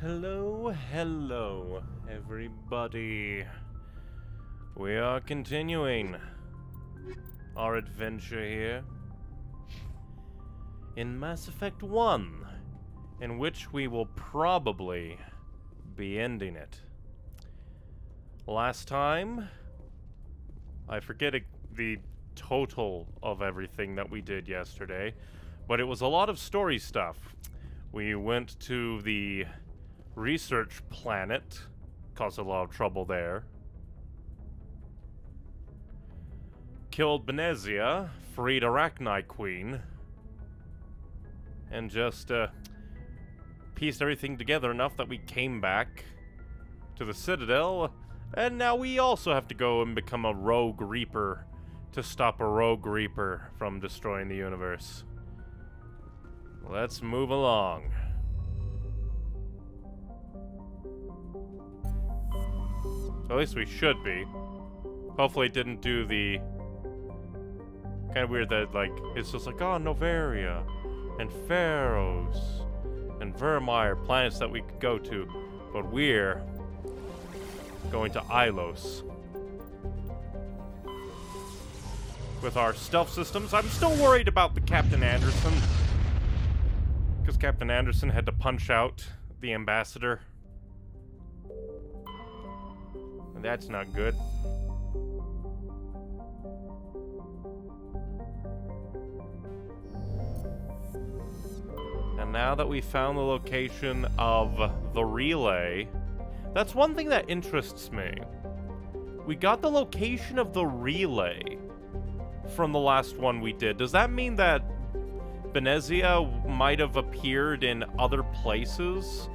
Hello, hello, everybody. We are continuing our adventure here in Mass Effect 1, in which we will probably be ending it. Last time, I forget the total of everything that we did yesterday, but it was a lot of story stuff. We went to the research planet, caused a lot of trouble there. Killed Benezia, freed Rachni Queen, and just pieced everything together enough that we came back to the Citadel, and now we also have to go and become a rogue Reaper to stop a rogue Reaper from destroying the universe. Let's move along. At least we should be. Hopefully it didn't do the... Kind of weird that, like, it's just like, oh, Noveria, and Pharos, and Vermeer, planets that we could go to, but we're going to Ilos. With our stealth systems, I'm still worried about the Captain Anderson, because Captain Anderson had to punch out the Ambassador. And that's not good. And now that we found the location of the relay, that's one thing that interests me. We got the location of the relay from the last one we did. Does that mean that Benezia might have appeared in other places?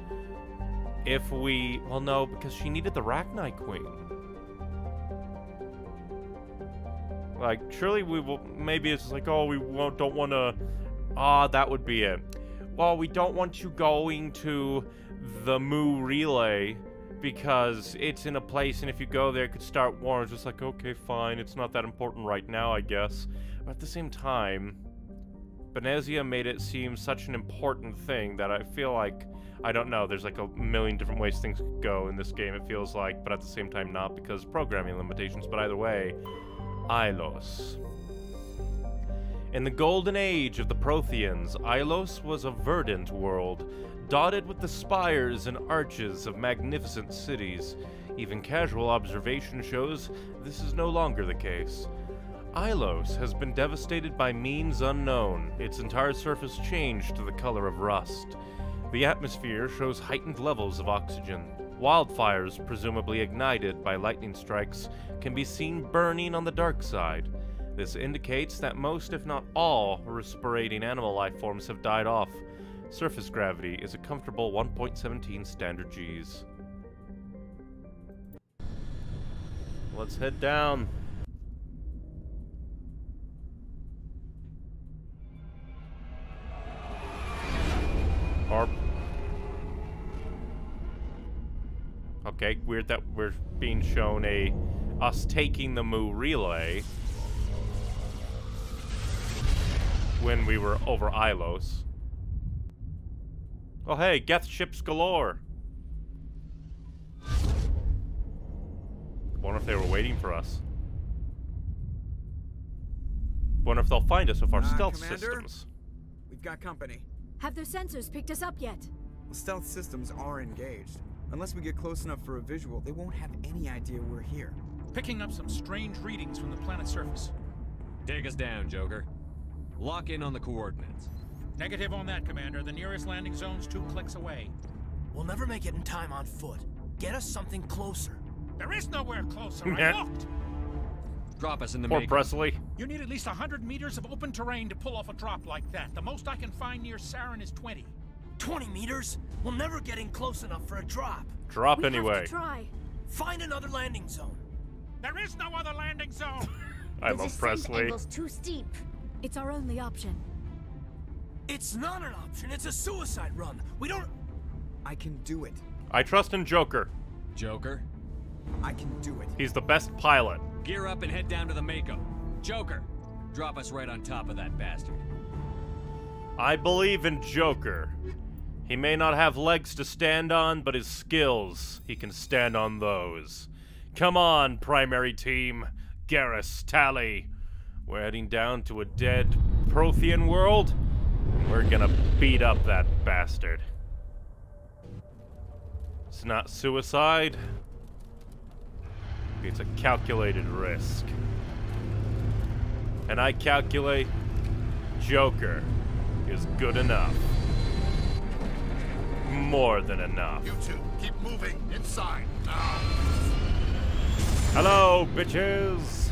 If we... Well, no, because she needed the Rachni Queen. Like, surely we will... Maybe it's like, oh, we won't, don't want to... Ah, that would be it. Well, we don't want you going to the Mu relay because it's in a place, and if you go there, it could start war. It's just like, okay, fine. It's not that important right now, I guess. But at the same time, Benezia made it seem such an important thing that I feel like... I don't know, there's like a million different ways things could go in this game, it feels like, but at the same time not, because programming limitations, but either way, Ilos. In the golden age of the Protheans, Ilos was a verdant world, dotted with the spires and arches of magnificent cities. Even casual observation shows this is no longer the case. Ilos has been devastated by means unknown, its entire surface changed to the color of rust. The atmosphere shows heightened levels of oxygen. Wildfires, presumably ignited by lightning strikes, can be seen burning on the dark side. This indicates that most, if not all, respirating animal life forms have died off. Surface gravity is a comfortable 1.17 standard Gs. Let's head down. Okay, weird that we're being shown us taking the Mu relay when we were over Ilos. Oh hey, Geth ships galore! Wonder if they were waiting for us. Wonder if they'll find us with our stealth systems. We've got company. Have their sensors picked us up yet? Well, stealth systems are engaged. Unless we get close enough for a visual, they won't have any idea we're here. Picking up some strange readings from the planet's surface. Take us down, Joker. Lock in on the coordinates. Negative on that, Commander. The nearest landing zone's 2 clicks away. We'll never make it in time on foot. Get us something closer. There is nowhere closer. I looked. Drop us in the Mako. Presley. You need at least 100 meters of open terrain to pull off a drop like that. The most I can find near Saren is 20. 20 meters? We'll never get in close enough for a drop. Drop we anyway. Have to try. Find another landing zone. There is no other landing zone. I love Presley. The angle's too steep. It's our only option. It's not an option. It's a suicide run. We don't... I can do it. I trust in Joker. Joker? I can do it. He's the best pilot. Gear up and head down to the Mako. Joker, drop us right on top of that bastard. I believe in Joker. He may not have legs to stand on, but his skills, he can stand on those. Come on, primary team. Garrus, Tali. We're heading down to a dead Prothean world. We're gonna beat up that bastard. It's not suicide. It's a calculated risk. And I calculate Joker is good enough. More than enough. You two, keep moving inside now. Hello, bitches.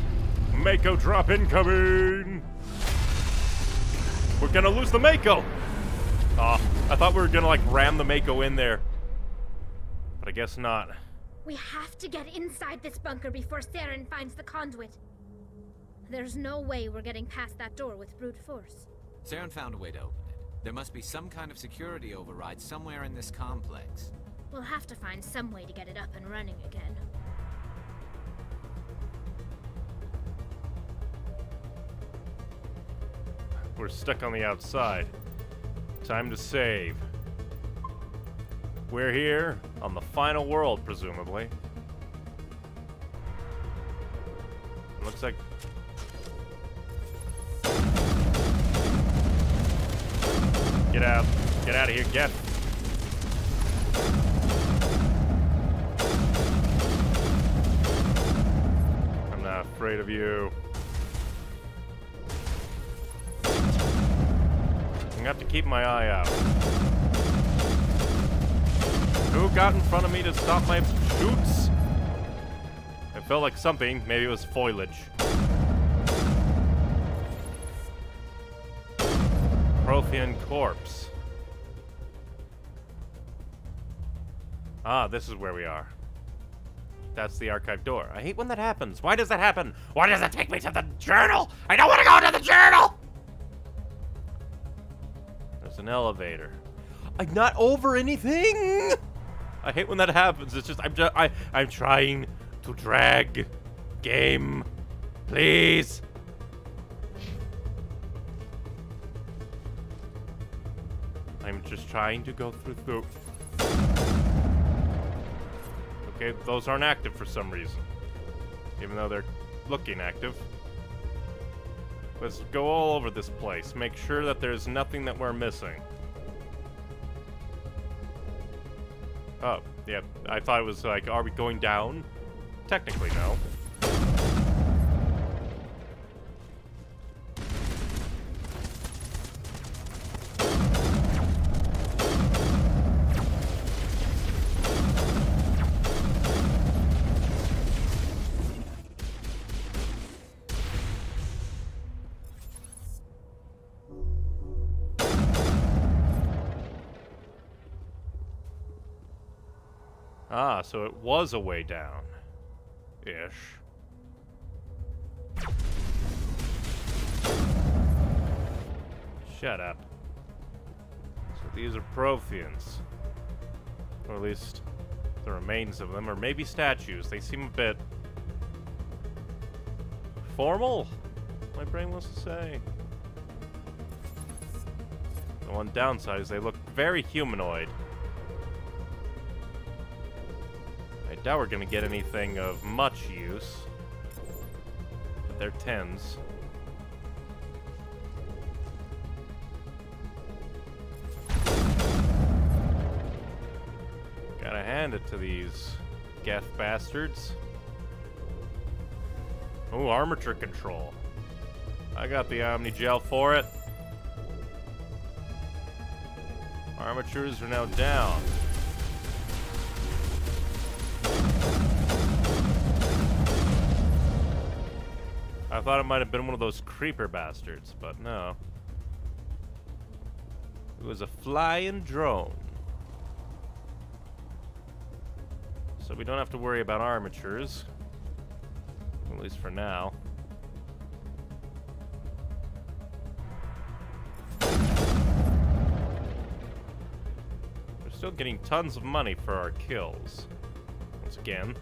Mako drop incoming. We're gonna lose the Mako. Aw, oh, I thought we were gonna like ram the Mako in there. But I guess not. We have to get inside this bunker before Saren finds the conduit. There's no way we're getting past that door with brute force. Saren found a way to open it. There must be some kind of security override somewhere in this complex. We'll have to find some way to get it up and running again. We're stuck on the outside. Time to save. We're here on the final world, presumably. Looks like... Get out. Get out of here, Geth. I'm not afraid of you. I'm gonna have to keep my eye out. Who got in front of me to stop my shoots? It felt like something. Maybe it was foliage. Prothean corpse. Ah, this is where we are. That's the archive door. I hate when that happens. Why does that happen? Why does it take me to the journal? I don't want to go to the journal! An elevator. I'm not over anything. I hate when that happens. It's just I'm trying to drag game. Please. I'm just trying to go through. Okay, those aren't active for some reason. Even though they're looking active. Let's go all over this place. Make sure that there's nothing that we're missing. Oh, yeah. I thought it was like, are we going down? Technically, no. Ah, so it was a way down. Ish. Shut up. So these are Protheans. Or at least the remains of them. Or maybe statues. They seem a bit... formal? My brain wants to say. The one downside is they look very humanoid. Now we're gonna get anything of much use. But they're tens. Gotta hand it to these Geth bastards. Ooh, armature control. I got the Omni Gel for it. Armatures are now down. I thought it might have been one of those creeper bastards, but no. It was a flying drone. So we don't have to worry about armatures. At least for now. We're still getting tons of money for our kills. Once again.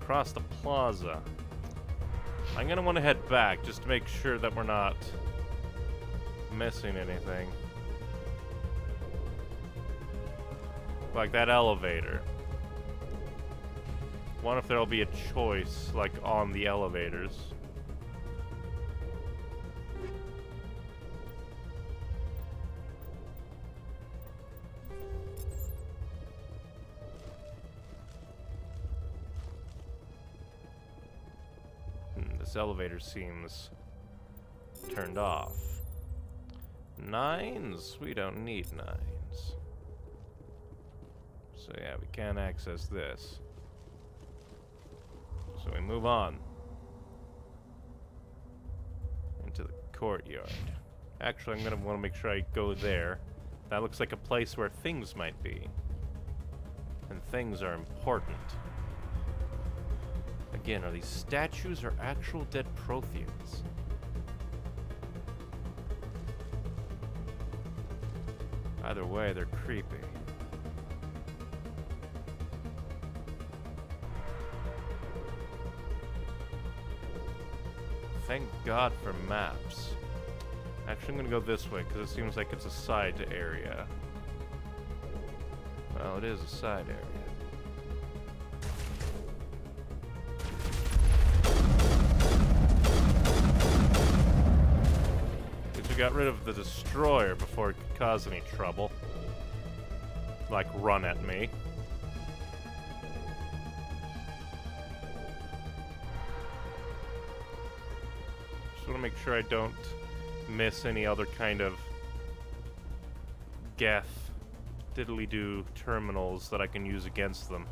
Across the plaza. I'm gonna want to head back just to make sure that we're not missing anything. Like that elevator. I wonder if there'll be a choice, like, on the elevators. This elevator seems turned off. Nines? We don't need nines. So yeah, we can't access this. So we move on. Into the courtyard. Actually, I'm gonna wanna make sure I go there. That looks like a place where things might be. And things are important. Again, are these statues or actual dead Protheans? Either way, they're creepy. Thank God for maps. Actually, I'm gonna go this way, because it seems like it's a side area. Well, it is a side area. Got rid of the destroyer before it could cause any trouble. Like, run at me. Just want to make sure I don't miss any other kind of Geth diddly-do terminals that I can use against them.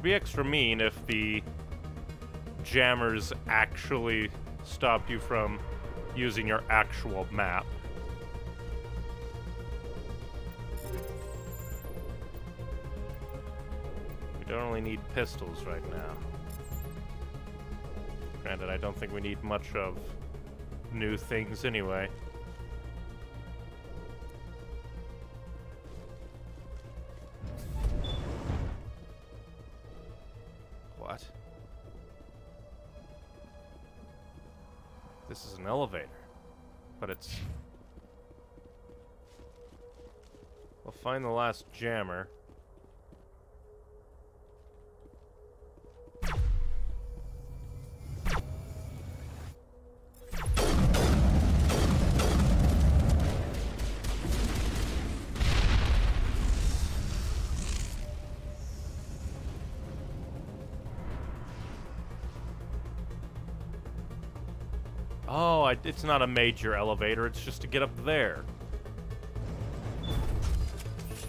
Be extra mean if the jammers actually stopped you from using your actual map. We don't really need pistols right now. Granted, I don't think we need much of new things anyway. This is an elevator, but it's... We'll find the last jammer. It's not a major elevator, it's just to get up there.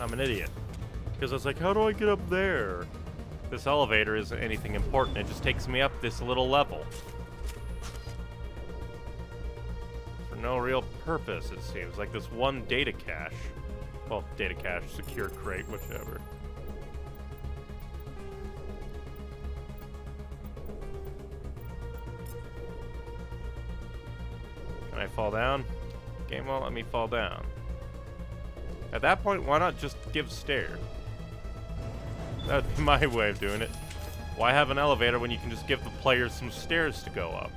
I'm an idiot. Because I was like, how do I get up there? This elevator isn't anything important, it just takes me up this little level. For no real purpose, it seems. Like this one data cache. Well, data cache, secure crate, whichever. I fall down? Game won't let me fall down. At that point, why not just give stare? That's my way of doing it. Why have an elevator when you can just give the players some stairs to go up?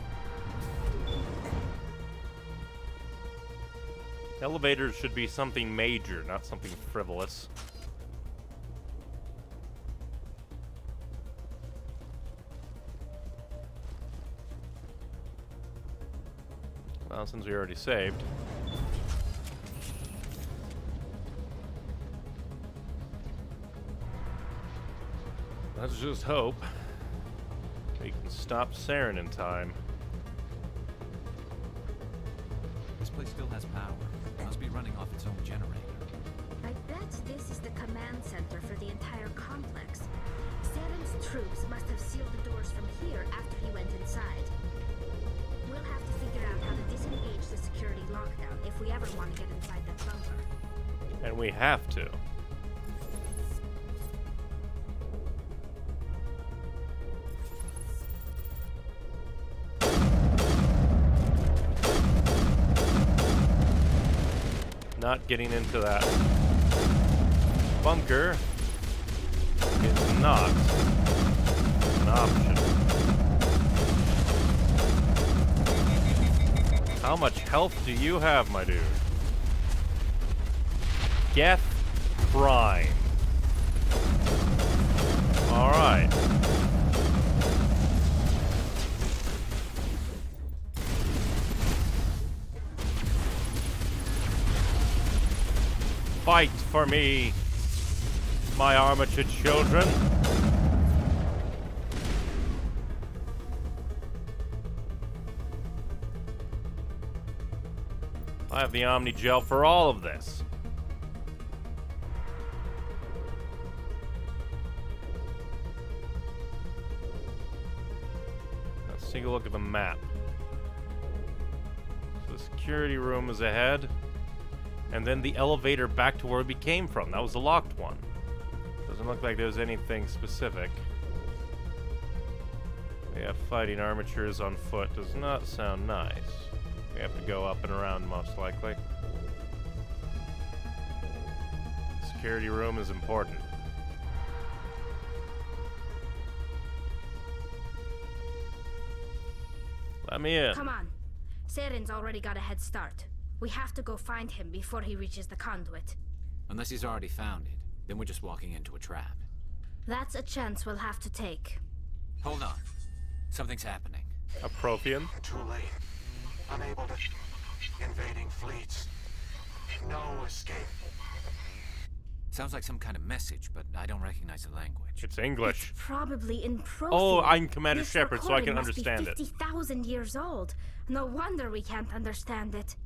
Elevators should be something major, not something frivolous. Well, since we already saved. Let's just hope we can stop Saren in time. This place still has power. It must be running off its own generator. I bet this is the command center for the entire complex. Saren's troops must have sealed the doors from here after he went inside. We'll have to figure out how to disengage the security lockdown if we ever want to get inside that bunker. And we have to. Not getting into that. Bunker is not an option. How much health do you have, my dude? Geth Prime. Alright. Fight for me, my armature children. I have the Omni Gel for all of this. Let's take a look at the map. So the security room is ahead. And then the elevator back to where we came from. That was the locked one. Doesn't look like there's anything specific. We have fighting armatures on foot. Does not sound nice. We have to go up and around, most likely. Security room is important. Let me in. Come on. Saren's already got a head start. We have to go find him before he reaches the conduit. Unless he's already found it, then we're just walking into a trap. That's a chance we'll have to take. Hold on. Something's happening. A Prothean? Too late. Unable to... invading fleets. No escape. Sounds like some kind of message, but I don't recognize the language. It's English. It's probably in Prothean. Oh, I'm Commander Shepherd, so I can understand it. 50,000 years old. No wonder we can't understand it.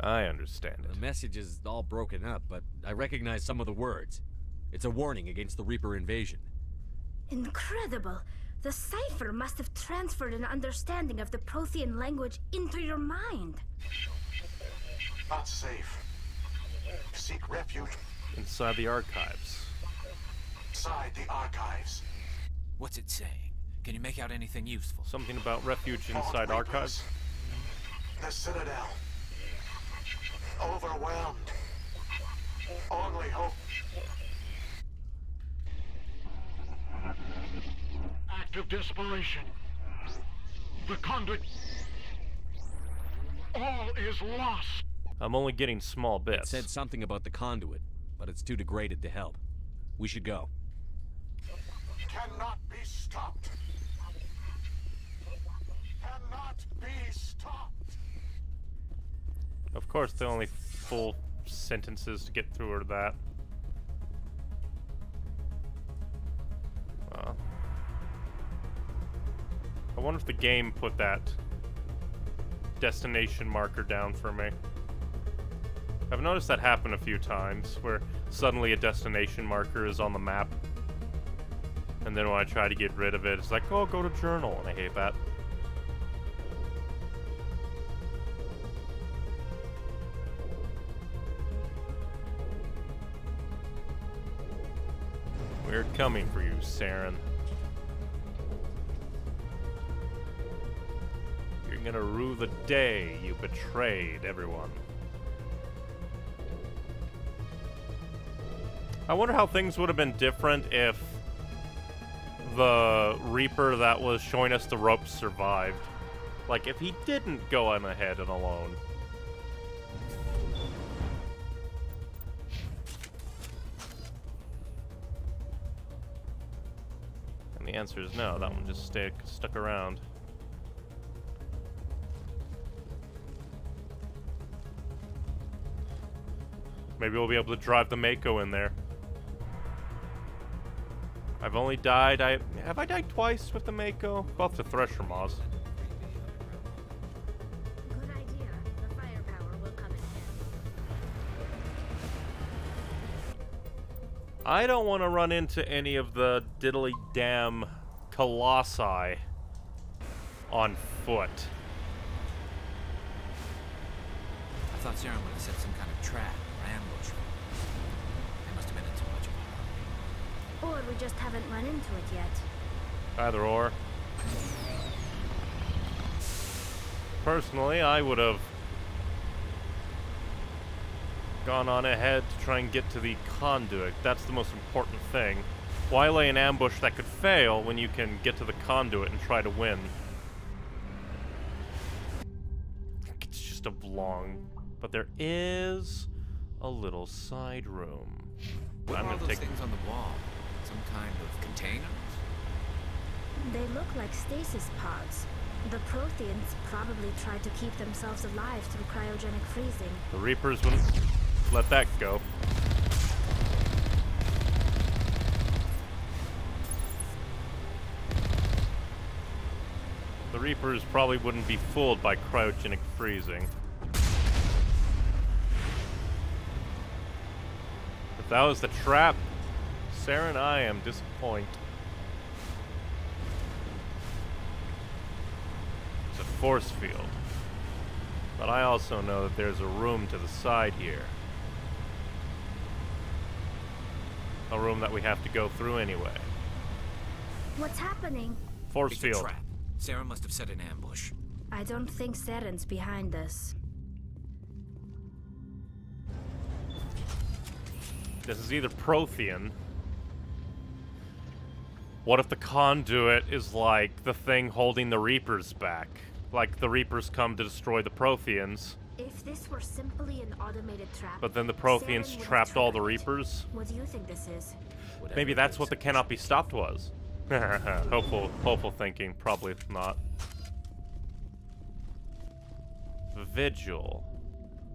I understand it. The message is all broken up, but I recognize some of the words. It's a warning against the Reaper invasion. Incredible. The cipher must have transferred an understanding of the Prothean language into your mind. Not safe. Seek refuge. Inside the archives. Inside the archives. What's it saying? Can you make out anything useful? Something about refuge inside archives? The Citadel. Overwhelmed. Only hope. Act of desperation. The conduit. All is lost. I'm only getting small bits. It said something about the conduit, but it's too degraded to help. We should go. Cannot be stopped. Cannot be stopped. Of course, they're only full sentences to get through or that. Well, I wonder if the game put that destination marker down for me. I've noticed that happen a few times, where suddenly a destination marker is on the map. And then when I try to get rid of it, it's like, oh, go to journal, and I hate that. We're coming for you, Saren. You're gonna rue the day you betrayed everyone. I wonder how things would have been different if the Reaper that was showing us the ropes survived. Like, if he didn't go on ahead and alone. The answer is no. That one just stuck around. Maybe we'll be able to drive the Mako in there. I've only died. Have I died twice with the Mako? We'll have to Thresher Moz. Good idea. The firepower will come in handy. I don't want to run into any of the diddly damn colossi on foot. I thought Saren would have set some kind of trap or ambush. It must have been too much of a problem. Or we just haven't run into it yet. Either or. Personally, I would have gone on ahead to try and get to the conduit. That's the most important thing. Why lay an ambush that could fail when you can get to the conduit and try to win? It's just a long, but there is a little side room. What are those things on the wall? Some kind of container? They look like stasis pods. The Protheans probably tried to keep themselves alive through cryogenic freezing. The Reapers wouldn't let that go. The Reapers probably wouldn't be fooled by cryogenic freezing. If that was the trap, Saren, I am disappointed. Force field. But I also know that there's a room to the side here. A room that we have to go through anyway. What's happening? Force field. It's a trap. Saren must have set an ambush. I don't think Saren's behind this. This is either Prothean. What if the conduit is like the thing holding the Reapers back? Like the Reapers come to destroy the Protheans. If this were simply an automated trap, but then the Protheans trapped all the Reapers. What do you think this is? Maybe that's what the cannot be stopped was. Hopeful thinking, probably not. Vigil.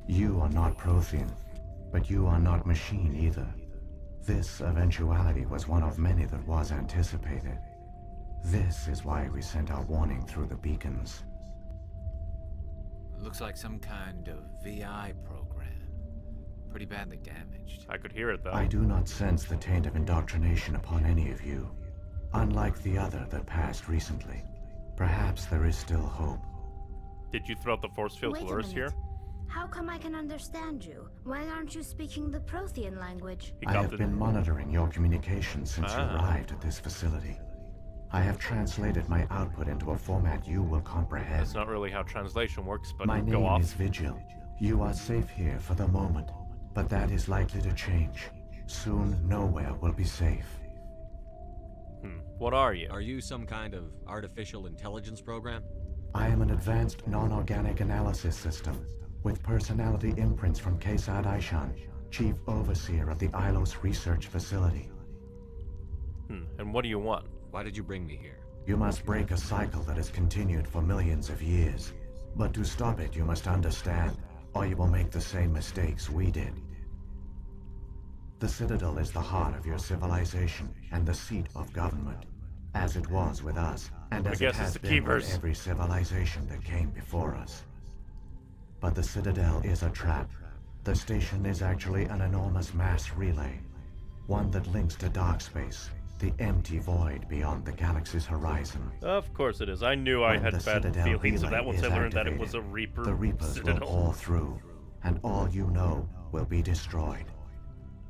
You are not Prothean, but you are not machine either. This eventuality was one of many that was anticipated. This is why we sent our warning through the beacons. Looks like some kind of VI program. Pretty badly damaged. I could hear it though. I do not sense the taint of indoctrination upon any of you. Unlike the other that passed recently. Perhaps there is still hope. Did you throw out the force field lures here? How come I can understand you? Why aren't you speaking the Prothean language? I have been monitoring your communications since you arrived at this facility. I have translated my output into a format you will comprehend. That's not really how translation works, but my name is Vigil. You are safe here for the moment, but that is likely to change. Soon, nowhere will be safe. What are you? Are you some kind of artificial intelligence program? I am an advanced non-organic analysis system with personality imprints from Keisad Aishan, Chief Overseer of the Ilos Research Facility. And what do you want? Why did you bring me here? You must break a cycle that has continued for millions of years. But to stop it, you must understand, or you will make the same mistakes we did. The Citadel is the heart of your civilization and the seat of government, as it was with us, and as it has been with every civilization that came before us. But the Citadel is a trap. The station is actually an enormous mass relay. One that links to dark space, the empty void beyond the galaxy's horizon. Of course it is. I knew I had bad feelings of that once I learned that it was a Reaper. The Reapers Citadel will all through, and all you know will be destroyed.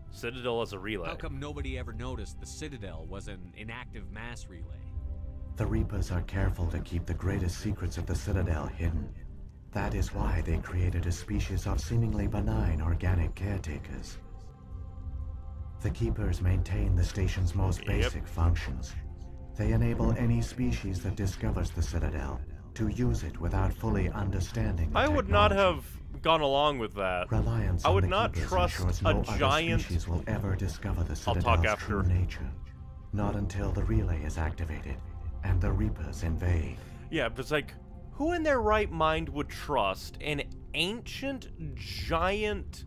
Citadel is a relay. How come nobody ever noticed the Citadel was an inactive mass relay? The Reapers are careful to keep the greatest secrets of the Citadel hidden. That is why they created a species of seemingly benign organic caretakers. The Keepers maintain the station's most basic functions. They enable any species that discovers the Citadel to use it without fully understanding the technology. I would not have gone along with that. Reliance I would on the not Keepers trust no a giant species will ever discover the Citadel's true nature. Not until the relay is activated and the Reapers invade. Yeah, but it's like, who in their right mind would trust an ancient, giant,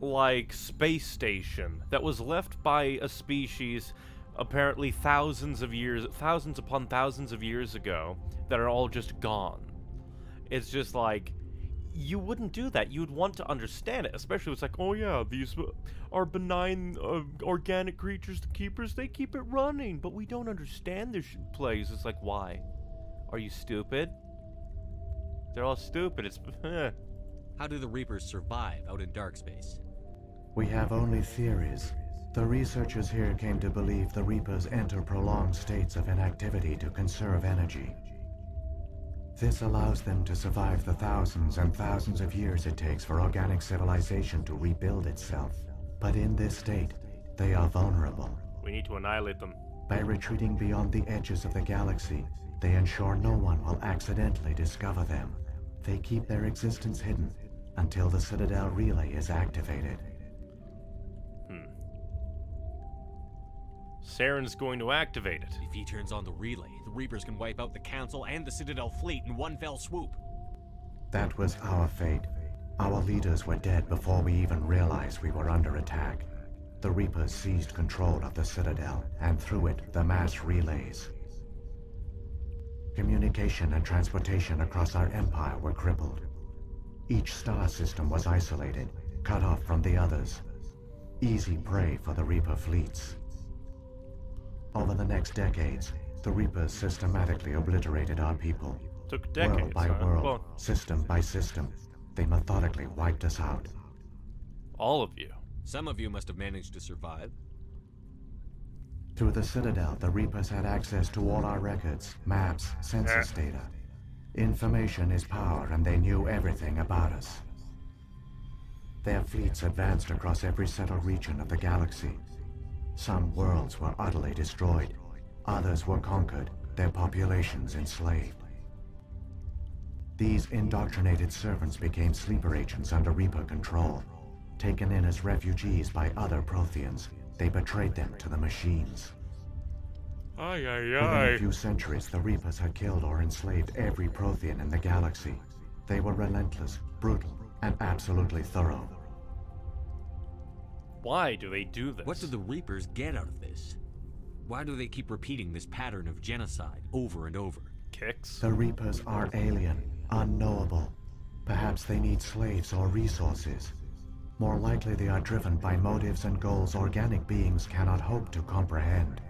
like, space station that was left by a species apparently thousands upon thousands of years ago, that are all just gone? It's just like, you wouldn't do that. You'd want to understand it, especially if it's like, oh yeah, these are benign organic creatures, the Keepers, they keep it running, but we don't understand their plays. It's like, why? Are you stupid? They're all stupid. It's How do the Reapers survive out in dark space? We have only theories. The researchers here came to believe the Reapers enter prolonged states of inactivity to conserve energy. This allows them to survive the thousands and thousands of years it takes for organic civilization to rebuild itself. But in this state, they are vulnerable. We need to annihilate them. By retreating beyond the edges of the galaxy, they ensure no one will accidentally discover them. They keep their existence hidden until the Citadel relay is activated. Saren's going to activate it. If he turns on the relay, the Reapers can wipe out the Council and the Citadel fleet in one fell swoop. That was our fate. Our leaders were dead before we even realized we were under attack. The Reapers seized control of the Citadel, and through it, the mass relays. Communication and transportation across our empire were crippled. Each star system was isolated, cut off from the others. Easy prey for the Reaper fleets. Over the next decades, the Reapers systematically obliterated our people. Took decades, world by world, well, system by system, they methodically wiped us out. All of you. Some of you must have managed to survive. Through the Citadel, the Reapers had access to all our records, maps, census data. Information is power, and they knew everything about us. Their fleets advanced across every settled region of the galaxy. Some worlds were utterly destroyed, others were conquered, their populations enslaved. These indoctrinated servants became sleeper agents under Reaper control. Taken in as refugees by other Protheans, they betrayed them to the machines. Within a few centuries, the Reapers had killed or enslaved every Prothean in the galaxy. They were relentless, brutal, and absolutely thorough. Why do they do this? What do the Reapers get out of this? Why do they keep repeating this pattern of genocide over and over? Kicks? The Reapers are alien, unknowable. Perhaps they need slaves or resources. More likely they are driven by motives and goals organic beings cannot hope to comprehend.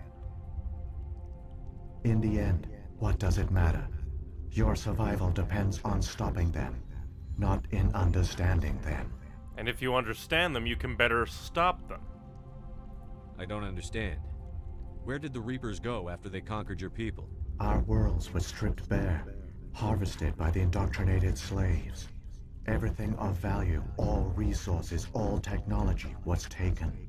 In the end, what does it matter? Your survival depends on stopping them, not in understanding them. And if you understand them, you can better stop them. I don't understand. Where did the Reapers go after they conquered your people? Our worlds were stripped bare, harvested by the indoctrinated slaves. Everything of value, all resources, all technology was taken.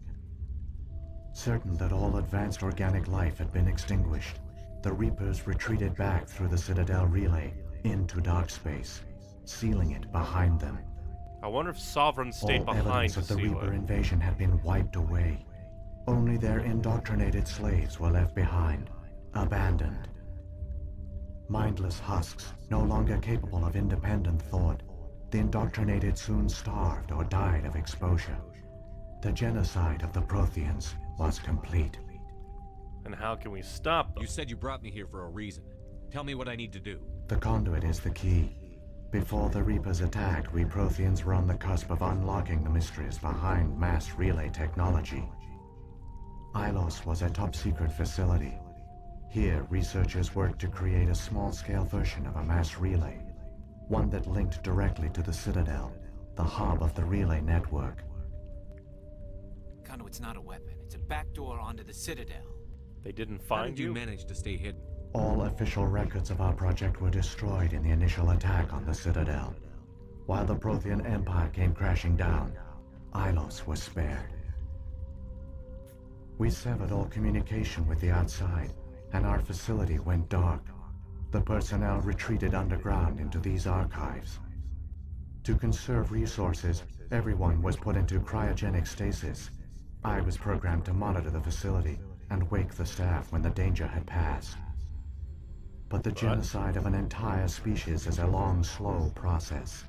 Certain that all advanced organic life had been extinguished, the Reapers retreated back through the Citadel relay into dark space, sealing it behind them. I wonder if Sovereign stayed behind. All evidence of the Reaper invasion had been wiped away. Only their indoctrinated slaves were left behind, abandoned. Mindless husks, no longer capable of independent thought. The indoctrinated soon starved or died of exposure. The genocide of the Protheans was complete. And how can we stop them? You said you brought me here for a reason. Tell me what I need to do. The Conduit is the key. Before the Reapers attacked, we Protheans were on the cusp of unlocking the mysteries behind mass relay technology. Ilos was a top-secret facility. Here, researchers worked to create a small-scale version of a mass relay, one that linked directly to the Citadel, the hub of the relay network. Conduit's not a weapon. It's a backdoor onto the Citadel. They didn't find you? How did you manage to stay hidden? All official records of our project were destroyed in the initial attack on the Citadel. While the Prothean Empire came crashing down, Ilos was spared. We severed all communication with the outside, and our facility went dark. The personnel retreated underground into these archives. To conserve resources, everyone was put into cryogenic stasis. I was programmed to monitor the facility and wake the staff when the danger had passed. But the genocide of an entire species is a long, slow process.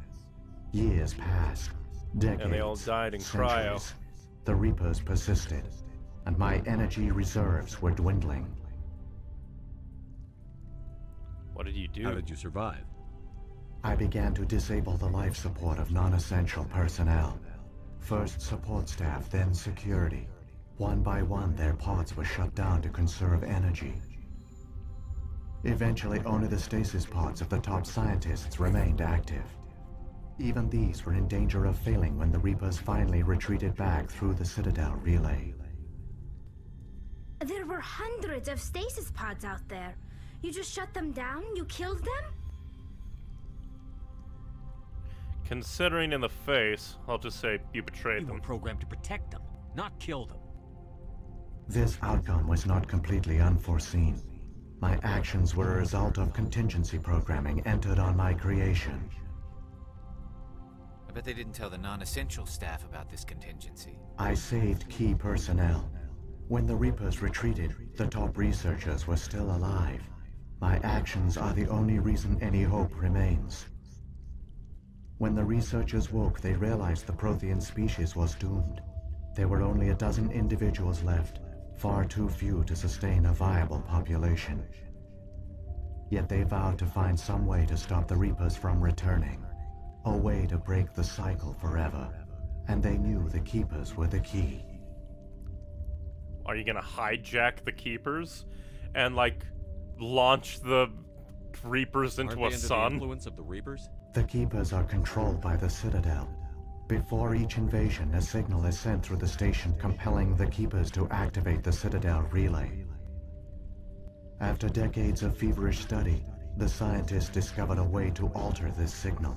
Years passed, decades, and they all died in centuries. Cryo. The Reapers persisted, and my energy reserves were dwindling. What did you do? How did you survive? I began to disable the life support of non-essential personnel. First support staff, then security. One by one, their pods were shut down to conserve energy. Eventually, only the stasis pods of the top scientists remained active. Even these were in danger of failing when the Reapers finally retreated back through the Citadel relay. There were hundreds of stasis pods out there. You just shut them down? You killed them? Considering in the face, I'll just say you betrayed them. You were programmed to protect them, not kill them. This outcome was not completely unforeseen. My actions were a result of contingency programming entered on my creation. I bet they didn't tell the non-essential staff about this contingency. I saved key personnel. When the Reapers retreated, the top researchers were still alive. My actions are the only reason any hope remains. When the researchers woke, they realized the Prothean species was doomed. There were only a dozen individuals left, far too few to sustain a viable population. Yet they vowed to find some way to stop the Reapers from returning, a way to break the cycle forever, and they knew the Keepers were the key. Are you gonna hijack the Keepers and, like, launch the Reapers into a sun? Aren't they under the influence of the Reapers? The Keepers are controlled by the Citadel. Before each invasion, a signal is sent through the station compelling the Keepers to activate the Citadel relay. After decades of feverish study, the scientists discovered a way to alter this signal.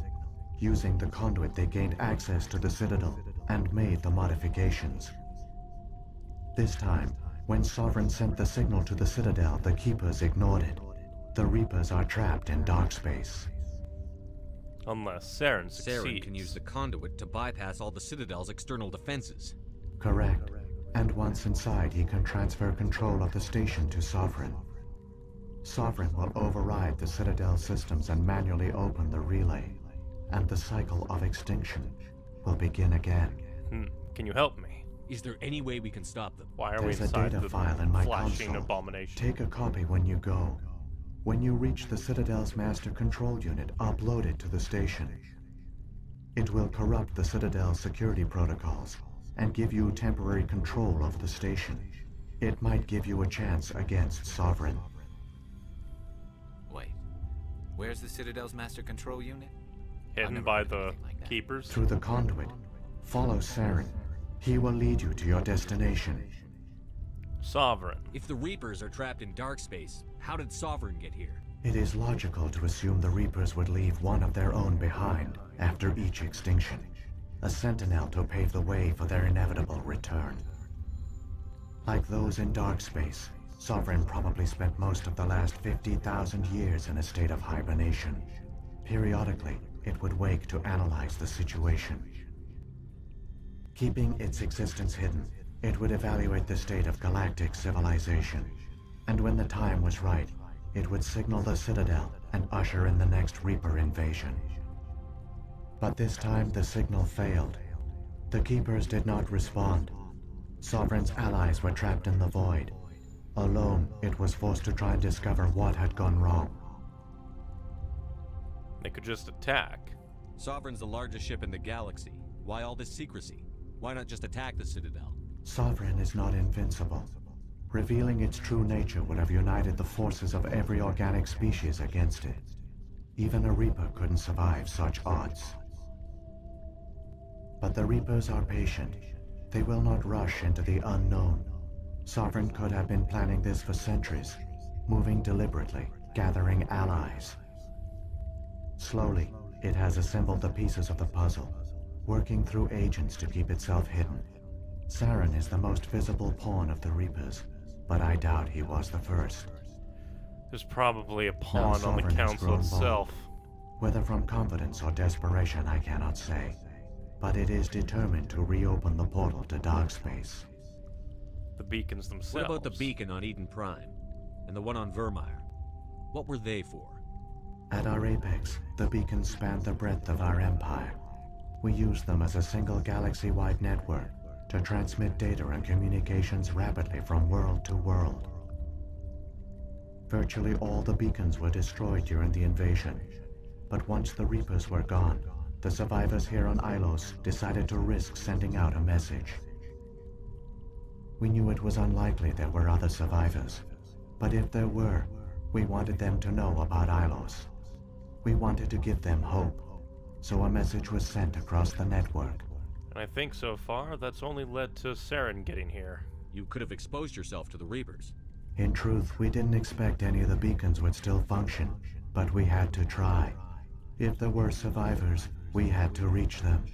Using the conduit, they gained access to the Citadel and made the modifications. This time, when Sovereign sent the signal to the Citadel, the Keepers ignored it. The Reapers are trapped in dark space. Unless Saren succeeds. Saren can use the conduit to bypass all the Citadel's external defenses. Correct. And once inside, he can transfer control of the station to Sovereign. Sovereign will override the Citadel systems and manually open the relay. And the cycle of extinction will begin again. Can you help me? Is there any way we can stop them? Why are we inside the flashing abomination? Take a copy when you go. When you reach the Citadel's master control unit, upload it to the station. It will corrupt the Citadel's security protocols and give you temporary control of the station. It might give you a chance against Sovereign. Wait, where's the Citadel's master control unit? Hidden by the Keepers? Through the conduit. Follow Saren. He will lead you to your destination. Sovereign. If the Reapers are trapped in dark space, how did Sovereign get here? It is logical to assume the Reapers would leave one of their own behind after each extinction. A sentinel to pave the way for their inevitable return. Like those in dark space, Sovereign probably spent most of the last 50,000 years in a state of hibernation. Periodically, it would wake to analyze the situation. Keeping its existence hidden, it would evaluate the state of galactic civilization, and when the time was right, it would signal the Citadel and usher in the next Reaper invasion. But this time the signal failed. The Keepers did not respond. Sovereign's allies were trapped in the void. Alone, it was forced to try and discover what had gone wrong. They could just attack. Sovereign's the largest ship in the galaxy. Why all this secrecy? Why not just attack the Citadel? Sovereign is not invincible. Revealing its true nature would have united the forces of every organic species against it. Even a Reaper couldn't survive such odds. But the Reapers are patient. They will not rush into the unknown. Sovereign could have been planning this for centuries, moving deliberately, gathering allies. Slowly, it has assembled the pieces of the puzzle, working through agents to keep itself hidden. Saren is the most visible pawn of the Reapers, but I doubt he was the first. There's probably a pawn on the Council itself. Whether from confidence or desperation, I cannot say, but it is determined to reopen the portal to dark space. The beacons themselves. What about the beacon on Eden Prime and the one on Vermeer? What were they for? At our apex, the beacons spanned the breadth of our empire. We used them as a single galaxy-wide network to transmit data and communications rapidly from world to world. Virtually all the beacons were destroyed during the invasion, but once the Reapers were gone, the survivors here on Ilos decided to risk sending out a message. We knew it was unlikely there were other survivors, but if there were, we wanted them to know about Ilos. We wanted to give them hope, so a message was sent across the network. And I think so far, that's only led to Saren getting here. You could have exposed yourself to the Reapers. In truth, we didn't expect any of the beacons would still function, but we had to try. If there were survivors, We had to reach them.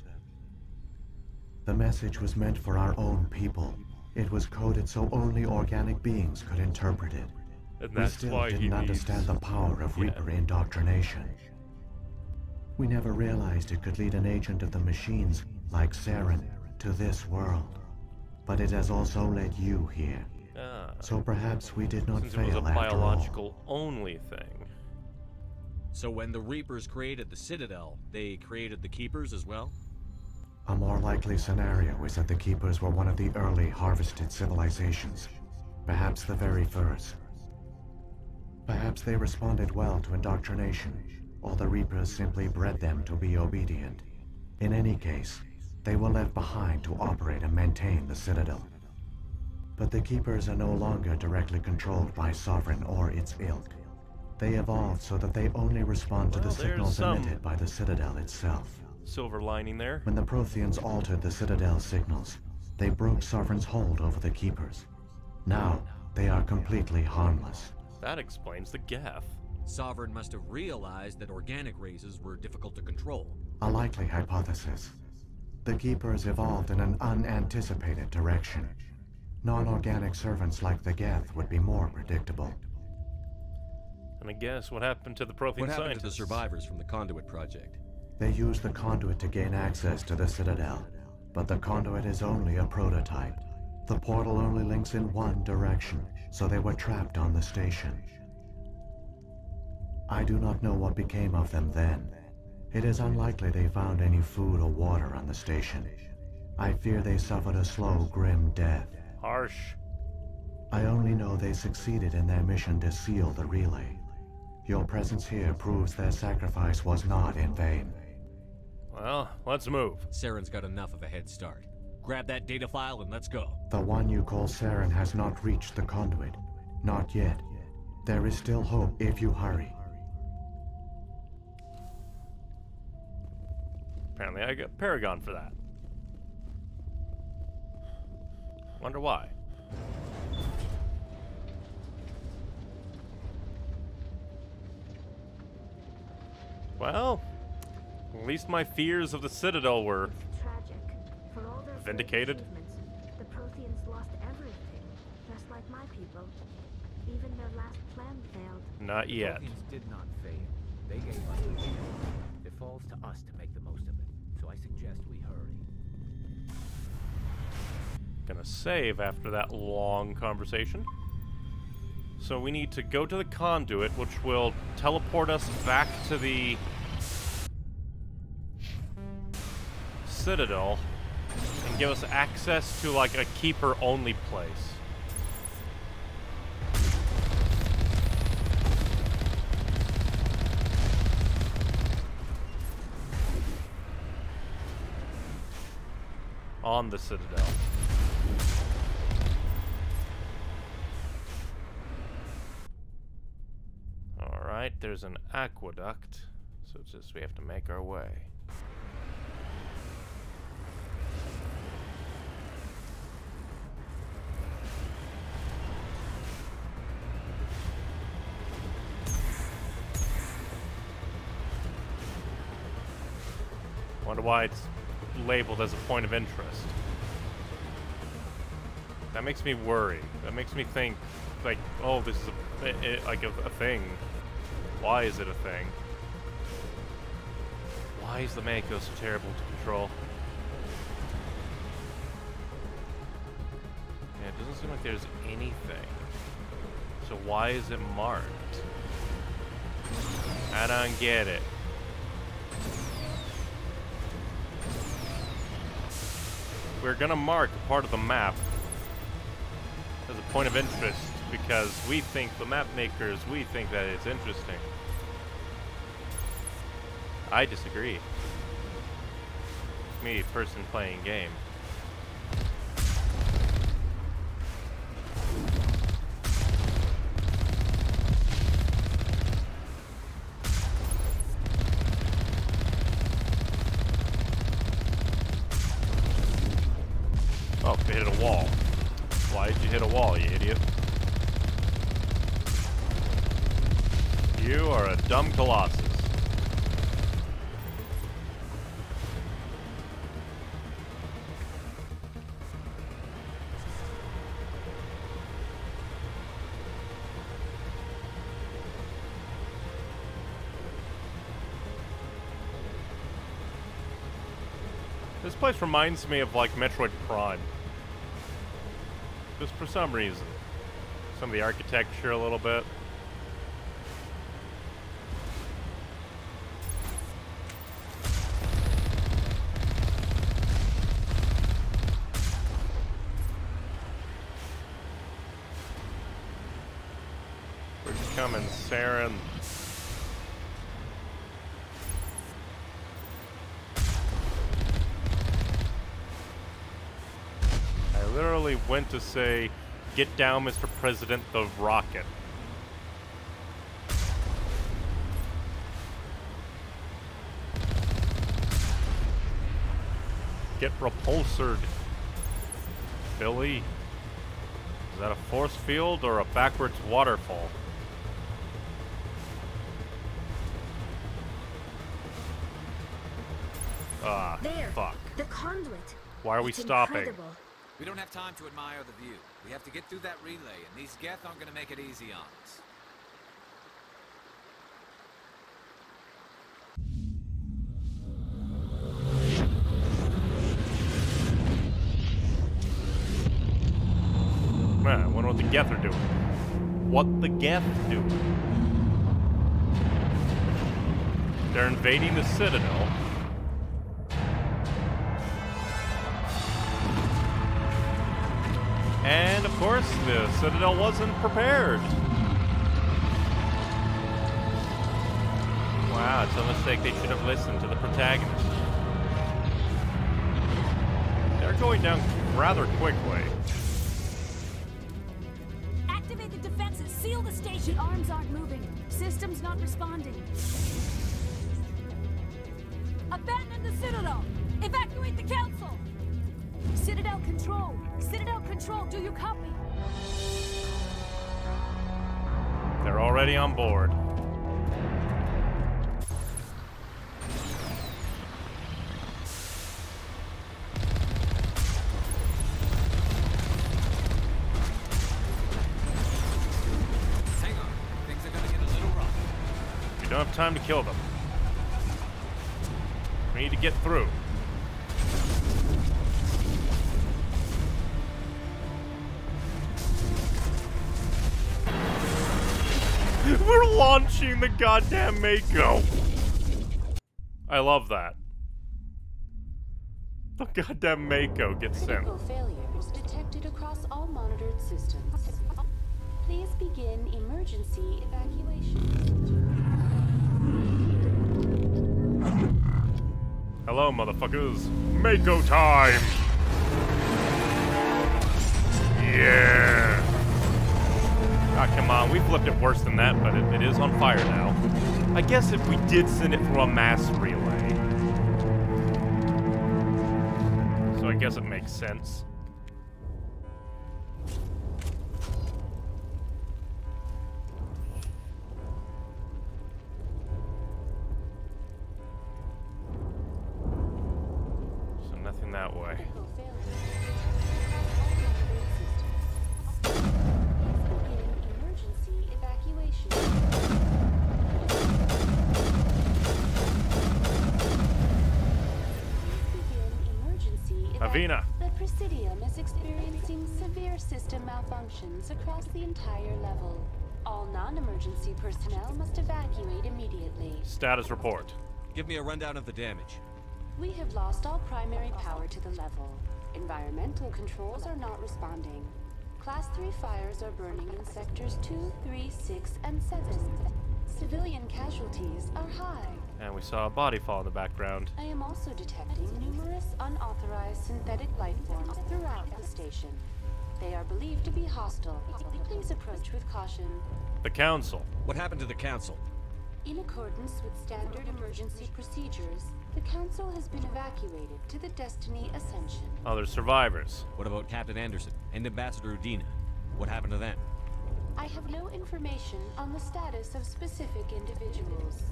The message was meant for our own people. It was coded so only organic beings could interpret it. And that's why he didn't understand the power of Reaper indoctrination. We never realized it could lead an agent of the machines, like Saren, to this world. But it has also led you here. So perhaps we did not fail after all. It was a biological only thing. So when the Reapers created the Citadel, they created the Keepers as well? A more likely scenario is that the Keepers were one of the early harvested civilizations. Perhaps the very first. Perhaps they responded well to indoctrination, or the Reapers simply bred them to be obedient. In any case, they were left behind to operate and maintain the Citadel. But the Keepers are no longer directly controlled by Sovereign or its ilk. They evolved so that they only respond to the signals emitted by the Citadel itself. Silver lining there. When the Protheans altered the Citadel signals, they broke Sovereign's hold over the Keepers. Now, they are completely harmless. That explains the Geth. Sovereign must have realized that organic races were difficult to control. A likely hypothesis. The Keepers evolved in an unanticipated direction. Non-organic servants like the Geth would be more predictable. And I guess what happened to the Prothean scientists? What happened to the survivors from the Conduit project? They used the Conduit to gain access to the Citadel, but the Conduit is only a prototype. The portal only links in one direction, so they were trapped on the station. I do not know what became of them then. It is unlikely they found any food or water on the station. I fear they suffered a slow, grim death. Harsh. I only know they succeeded in their mission to seal the relay. Your presence here proves their sacrifice was not in vain. Well, let's move. Saren's got enough of a head start. Grab that data file and let's go. The one you call Saren has not reached the Conduit. Not yet. There is still hope if you hurry. Apparently I got Paragon for that. Wonder why. Well, at least my fears of the Citadel were vindicated. The Protheans lost everything, just like my people. Even their last plan failed. Not yet. The Protheans did not fail. They gave up the chance. It falls to us to make the most of it, so I suggest we hurry. Gonna save after that long conversation. So we need to go to the Conduit, which will teleport us back to the Citadel and give us access to like a Keeper only place. On the Citadel. There's an aqueduct, so it's just we have to make our way. Wonder why it's labeled as a point of interest. That makes me worry. That makes me think, like, oh, this is a thing. Why is it a thing? Why is the Mako so terrible to control? Yeah, it doesn't seem like there's anything. So why is it marked? I don't get it. We're gonna mark a part of the map as a point of interest because we think the map makers, we think that it's interesting. I disagree. Me, person playing game. Oh, it hit a wall. Why did you hit a wall, you idiot? You are a dumb colossus. This place reminds me of, like, Metroid Prime. Just for some reason. Some of the architecture a little bit. We're coming, Saren. I literally went to say, "Get down, Mr. President, the rocket." Get repulsored, Billy. Is that a force field or a backwards waterfall? Ah, fuck. The conduit. Why are we stopping? Incredible. We don't have time to admire the view. We have to get through that relay, and these Geth aren't going to make it easy on us. Man, I wonder what the Geth are doing. What the Geth doing? They're invading the Citadel. And, of course, the Citadel wasn't prepared. Wow, it's a mistake. They should have listened to the protagonist. They're going down rather quickly. Activate the defenses. Seal the station. The arms aren't moving. Systems not responding. Abandon the Citadel. Evacuate the Council. Citadel Control! Citadel Control, do you copy? They're already on board. Hang on, things are gonna get a little rough. We don't have time to kill them. We need to get through. We're launching the goddamn Mako. I love that. The goddamn Mako gets sent. Critical failures detected across all monitored systems. Please begin emergency evacuation. Hello, motherfuckers. Mako time. Yeah. Ah, come on, we flipped it worse than that, but it is on fire now. I guess if we did send it through a mass relay. So I guess it makes sense. So nothing that way. The Presidium is experiencing severe system malfunctions across the entire level. All non-emergency personnel must evacuate immediately. Status report. Give me a rundown of the damage. We have lost all primary power to the level. Environmental controls are not responding. Class 3 fires are burning in sectors 2, 3, 6, and 7. Civilian casualties are high. And we saw a body fall in the background. I am also detecting numerous unauthorized synthetic life forms throughout the station. They are believed to be hostile. Please approach with caution. The Council. What happened to the Council? In accordance with standard emergency procedures, the Council has been evacuated to the Destiny Ascension. Other survivors. What about Captain Anderson and Ambassador Udina? What happened to them? I have no information on the status of specific individuals.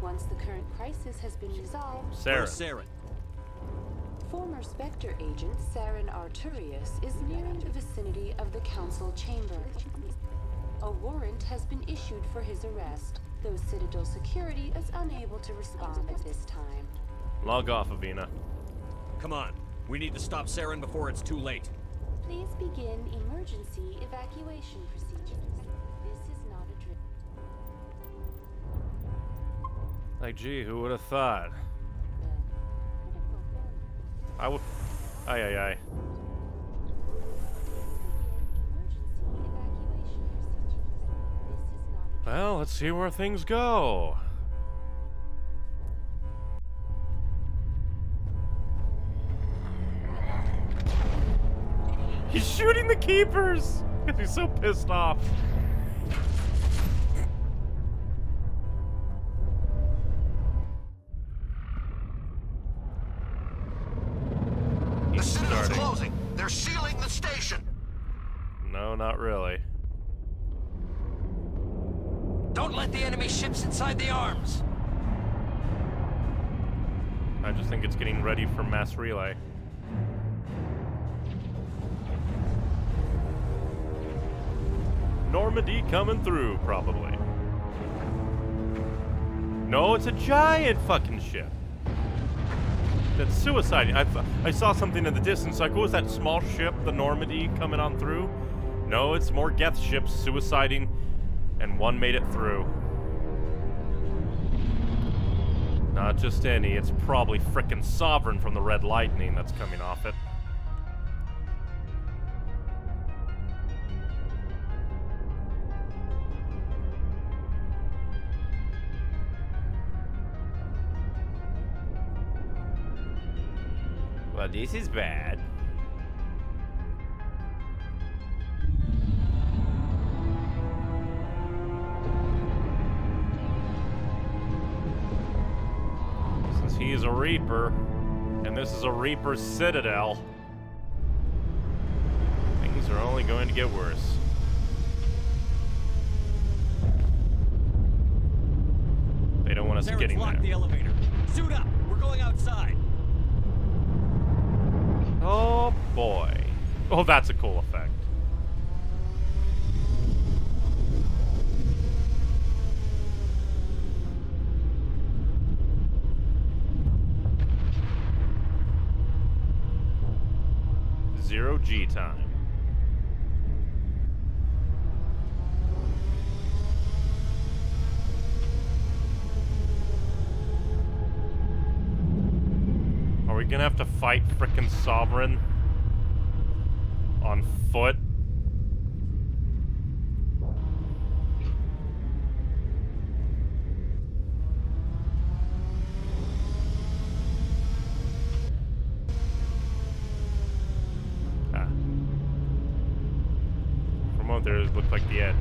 Once the current crisis has been resolved... Saren. Former Spectre agent Saren Arterius is nearing the vicinity of the Council chamber. A warrant has been issued for his arrest, though Citadel security is unable to respond at this time. Log off, Avina. Come on. We need to stop Saren before it's too late. Please begin emergency evacuation procedures. This is not a drill. Like, gee, who would have thought? I would. Aye, aye, aye. Well, let's see where things go. He's shooting the Keepers! He's so pissed off. The Citadel's closing. They're sealing the station. No, not really. Don't let the enemy ships inside the arms. I just think it's getting ready for mass relay. Normandy coming through, probably. No, it's a giant fucking ship. That's suiciding. I saw something in the distance, like, what was that small ship, the Normandy, coming on through? No, it's more Geth ships suiciding, and one made it through. Not just any, it's probably frickin' Sovereign from the Red Lightning that's coming off it. Well, this is bad. Since he is a Reaper, and this is a Reaper Citadel, things are only going to get worse. They don't want us getting there. Lock the elevator. Suit up. We're going outside. Oh boy. Oh, that's a cool effect. Zero G time. We're gonna have to fight frickin' Sovereign on foot. Ah. From out there, it looked like the edge.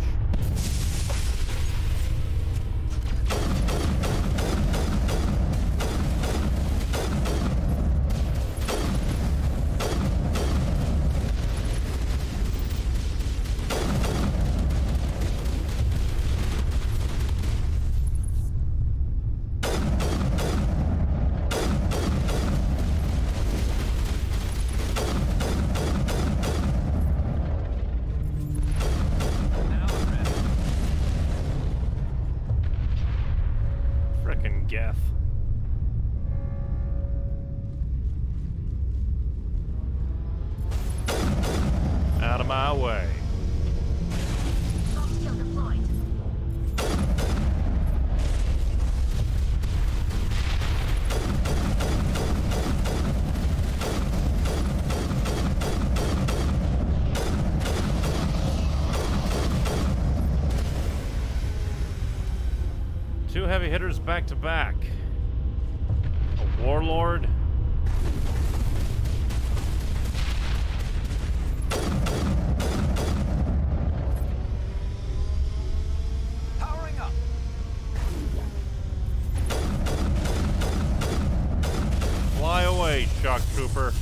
Two heavy hitters back to back. A warlord. Powering up. Fly away, shock trooper.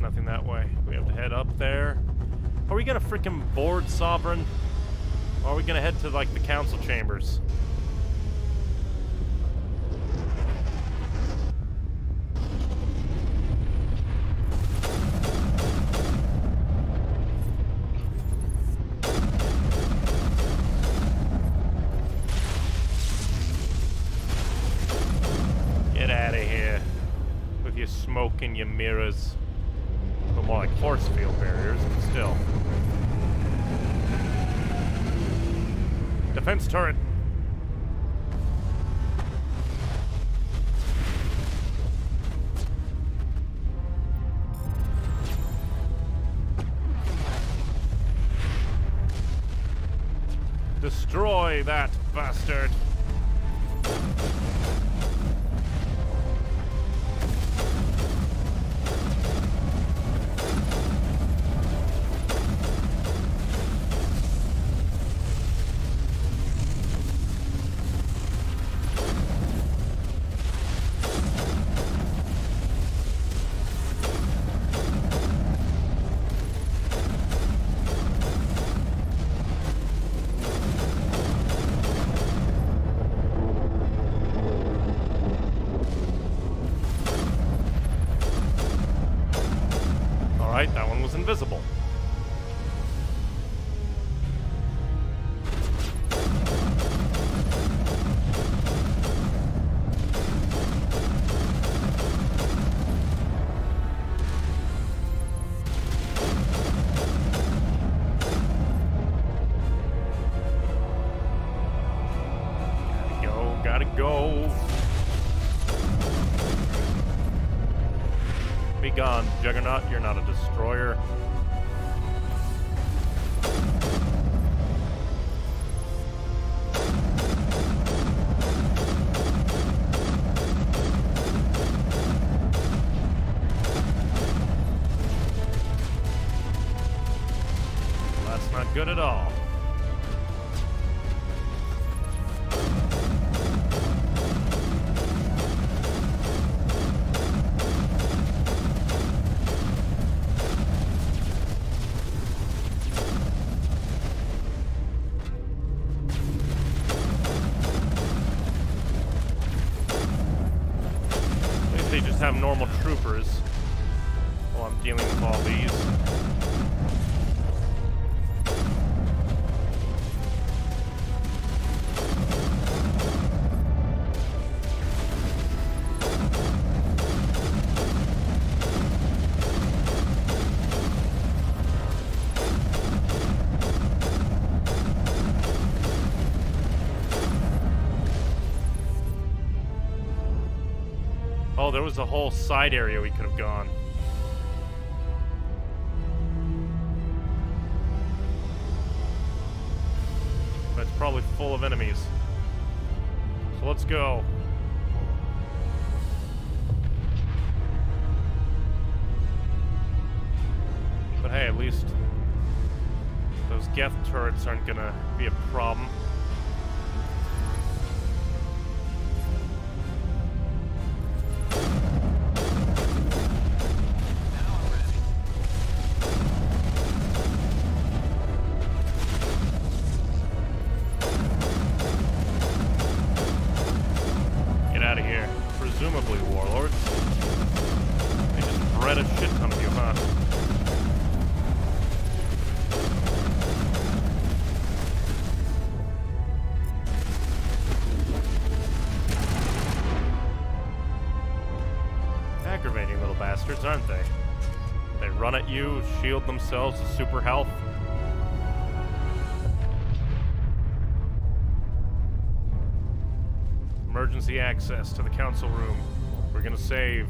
Nothing that way. We have to head up there. Are we gonna freaking board Sovereign? Or are we gonna head to like the council chambers? In your mirrors, but more like force field barriers, but still. Defense turret. Destroy that bastard. Juggernaut, you're not a destroyer. Well, that's not good at all. Normal troopers while I'm dealing with all these. There was a whole side area we could have gone. But it's probably full of enemies. So let's go. But hey, at least those Geth turrets aren't gonna be a problem. Aren't they? They run at you, shield themselves with super health. Emergency access to the council room. We're gonna save.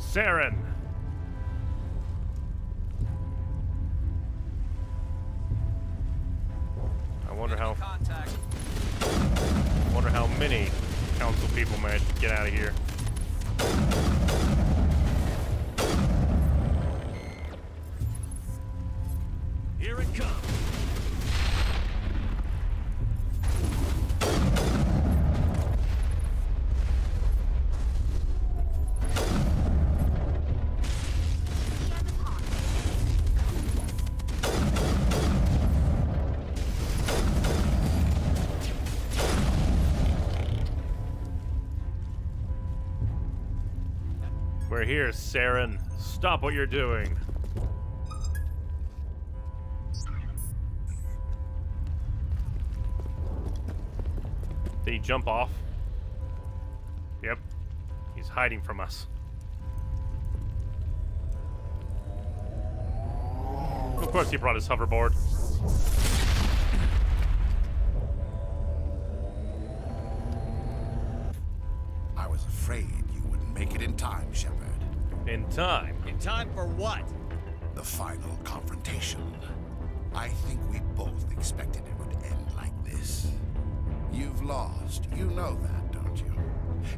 Saren! I wonder how many council people managed to get out of here. Here it comes. We're here, Saren. Stop what you're doing. Did he jump off? Yep. He's hiding from us. Of course he brought his hoverboard. I was afraid you wouldn't make it in time, Shepard. In time? In time for what? The final confrontation. I think we both expected it would end like this. You've lost. You know that, don't you?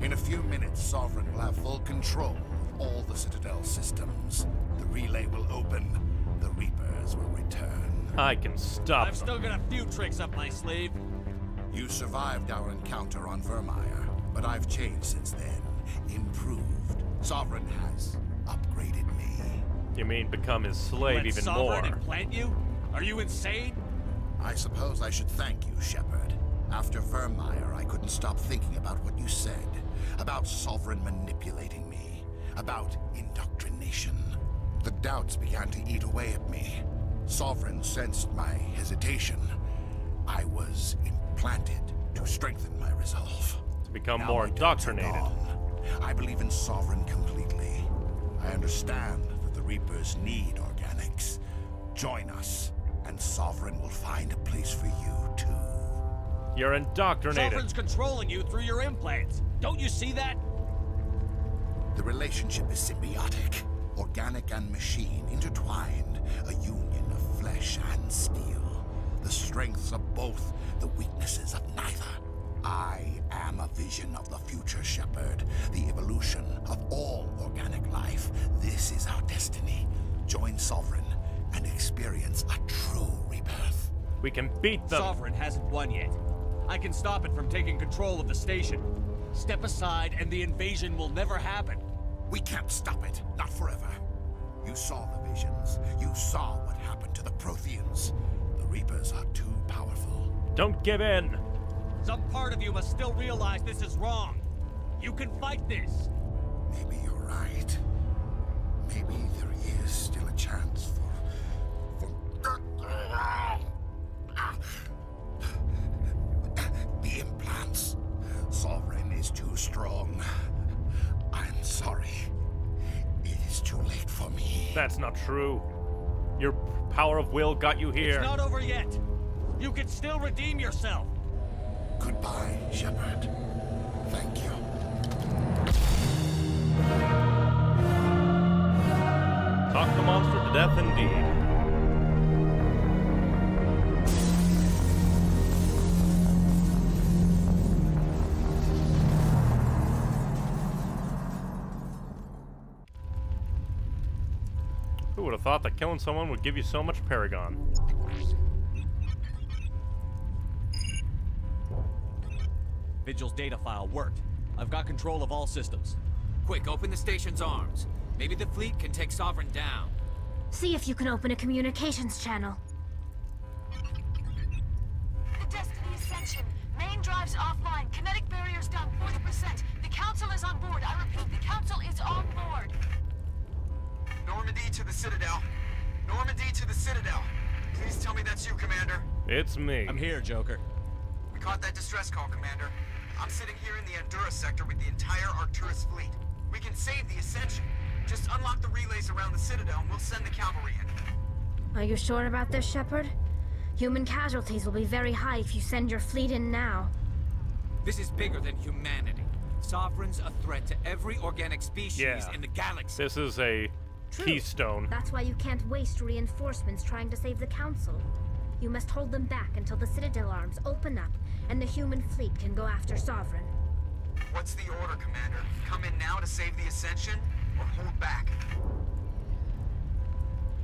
In a few minutes, Sovereign will have full control of all the Citadel systems. The relay will open. The Reapers will return. I can stop them. I've still got a few tricks up my sleeve. You survived our encounter on Vermeer, but I've changed since then. Improved. Sovereign has upgraded me. You mean become his slave even more? Let Sovereign implant you? Are you insane? I suppose I should thank you, Shepard. After Vermeer, I couldn't stop thinking about what you said. About Sovereign manipulating me. About indoctrination. The doubts began to eat away at me. Sovereign sensed my hesitation. I was implanted to strengthen my resolve. To become more indoctrinated. I believe in Sovereign completely. I understand that the Reapers need organics. Join us, and Sovereign will find a place for you, too. You're indoctrinated. Sovereign's controlling you through your implants. Don't you see that? The relationship is symbiotic. Organic and machine intertwined. A union of flesh and steel. The strengths of both, the weaknesses of neither. I am a vision of the future, Shepard. The evolution of all organic life. This is our destiny. Join Sovereign and experience a true rebirth. We can beat them. Sovereign hasn't won yet. I can stop it from taking control of the station. Step aside and the invasion will never happen. We can't stop it. Not forever. You saw the visions. You saw what happened to the Protheans. The Reapers are too powerful. Don't give in. Some part of you must still realize this is wrong. You can fight this. Maybe you're right. Maybe there is still a chance for... The implants. Sovereign is too strong. I'm sorry. It is too late for me. That's not true. Your power of will got you here. It's not over yet. You can still redeem yourself. Goodbye, Shepard. Thank you. Talk the monster to death indeed. Who would have thought that killing someone would give you so much Paragon? Vigil's data file worked. I've got control of all systems. Quick, open the station's arms. Maybe the fleet can take Sovereign down. See if you can open a communications channel. The Destiny Ascension. Main drives offline. Kinetic barriers down 40%. The Council is on board. I repeat, the Council is on board. Normandy to the Citadel. Normandy to the Citadel. Please tell me that's you, Commander. It's me. I'm here, Joker. We caught that distress call, Commander. I'm sitting here in the Andura sector with the entire Arcturus fleet. We can save the Ascension. Just unlock the relays around the Citadel and we'll send the cavalry in. Are you sure about this, Shepard? Human casualties will be very high if you send your fleet in now. This is bigger than humanity. Sovereign's a threat to every organic species in the galaxy. This is a... True. Keystone. That's why you can't waste reinforcements trying to save the Council. You must hold them back until the Citadel arms open up and the human fleet can go after Sovereign. What's the order, Commander? Come in now to save the Ascension or hold back?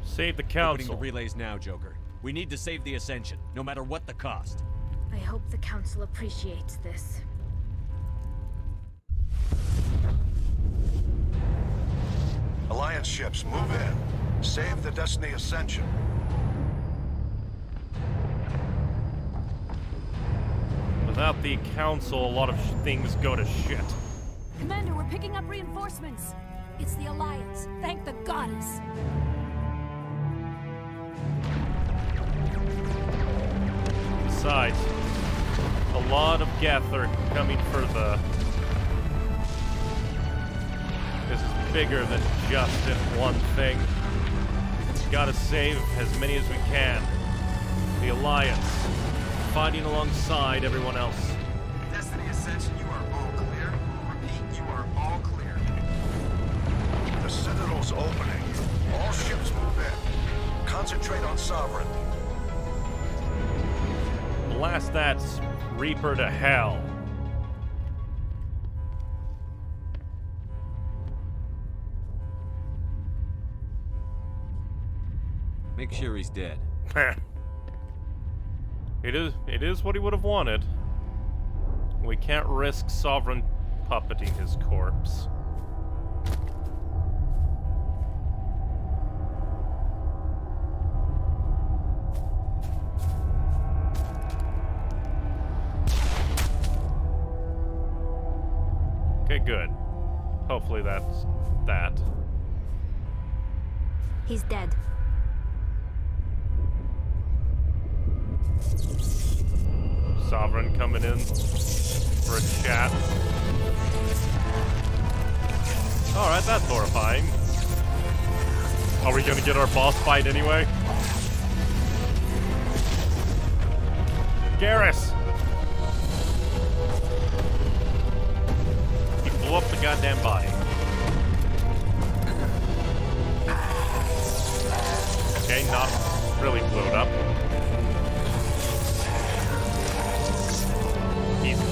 Save the Council. Opening the relays now, Joker. We need to save the Ascension, no matter what the cost. I hope the Council appreciates this. Alliance ships, move in. Save the Destiny Ascension. Without the Council, a lot of things go to shit. Commander, we're picking up reinforcements. It's the Alliance. Thank the Goddess. Besides, a lot of Geth are coming for the... This is bigger than just in one thing. We've got to save as many as we can. The Alliance, fighting alongside everyone else. Destiny Ascension, you are all clear. Repeat, you are all clear. The Citadel's opening. All ships move in. Concentrate on Sovereign. Blast that Reaper to hell. Make sure he's dead. It is what he would have wanted. We can't risk Sovereign puppeting his corpse. Okay, good. Hopefully that's that. He's dead. Sovereign coming in for a chat. Alright, that's horrifying. Are we gonna get our boss fight anyway? Garrus! He blew up the goddamn body. Okay, not really blew it up.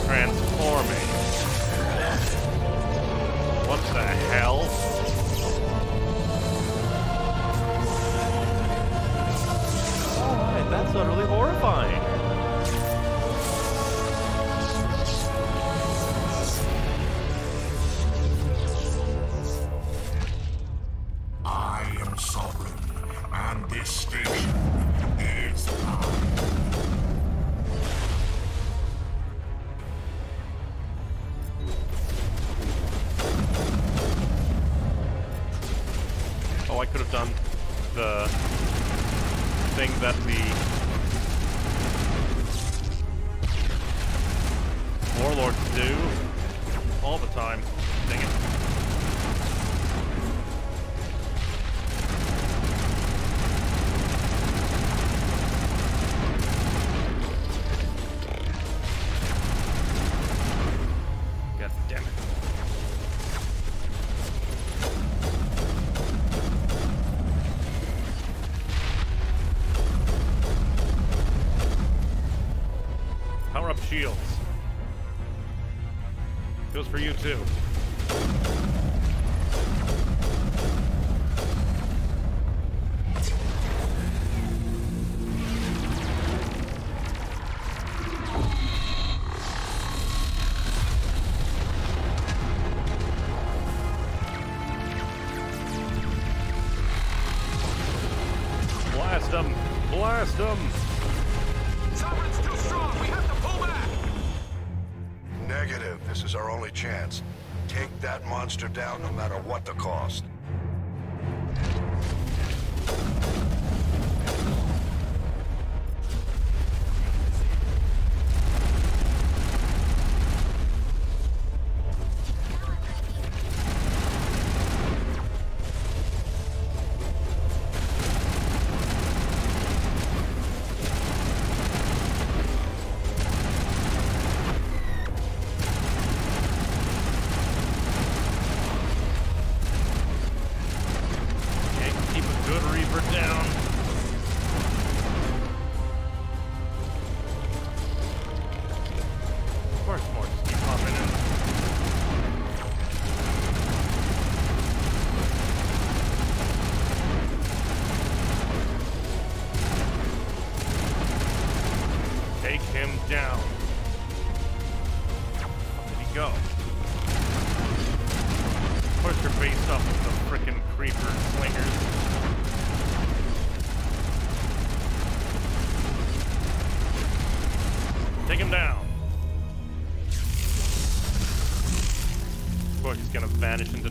Transforming. What the hell? Alright, that's utterly horrifying. I am Sovereign, and this station is mine. I could have done the thing that the warlords do all the time. Dang it. Down no matter what the cost.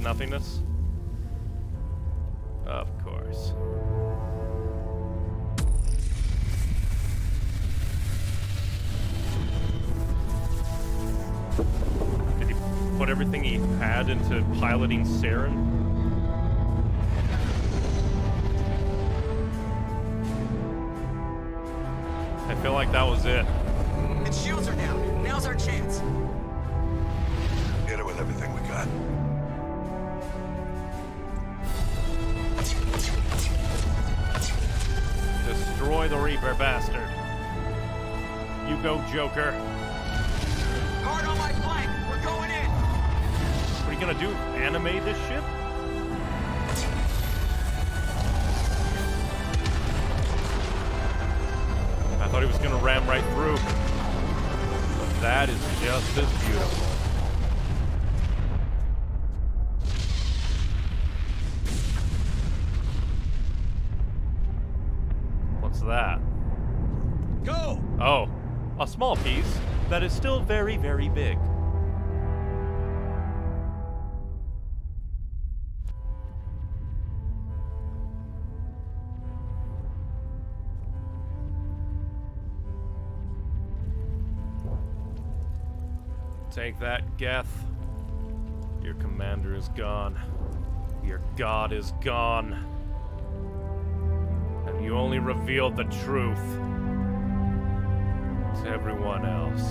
Nothingness. Asterius. Did he put everything he had into piloting Saren? I feel like that was it. Its shields are down. Now's our chance. Hit it with everything we got. Destroy the Reaper, bastard. You go, Joker. Hard on my flank. We're going in. What are you gonna do? Animate this ship? I thought he was gonna ram right through. But that is just as beautiful. That. Go! Oh, a small piece that is still very, very big. Take that, Geth. Your commander is gone. Your god is gone. You only revealed the truth to everyone else.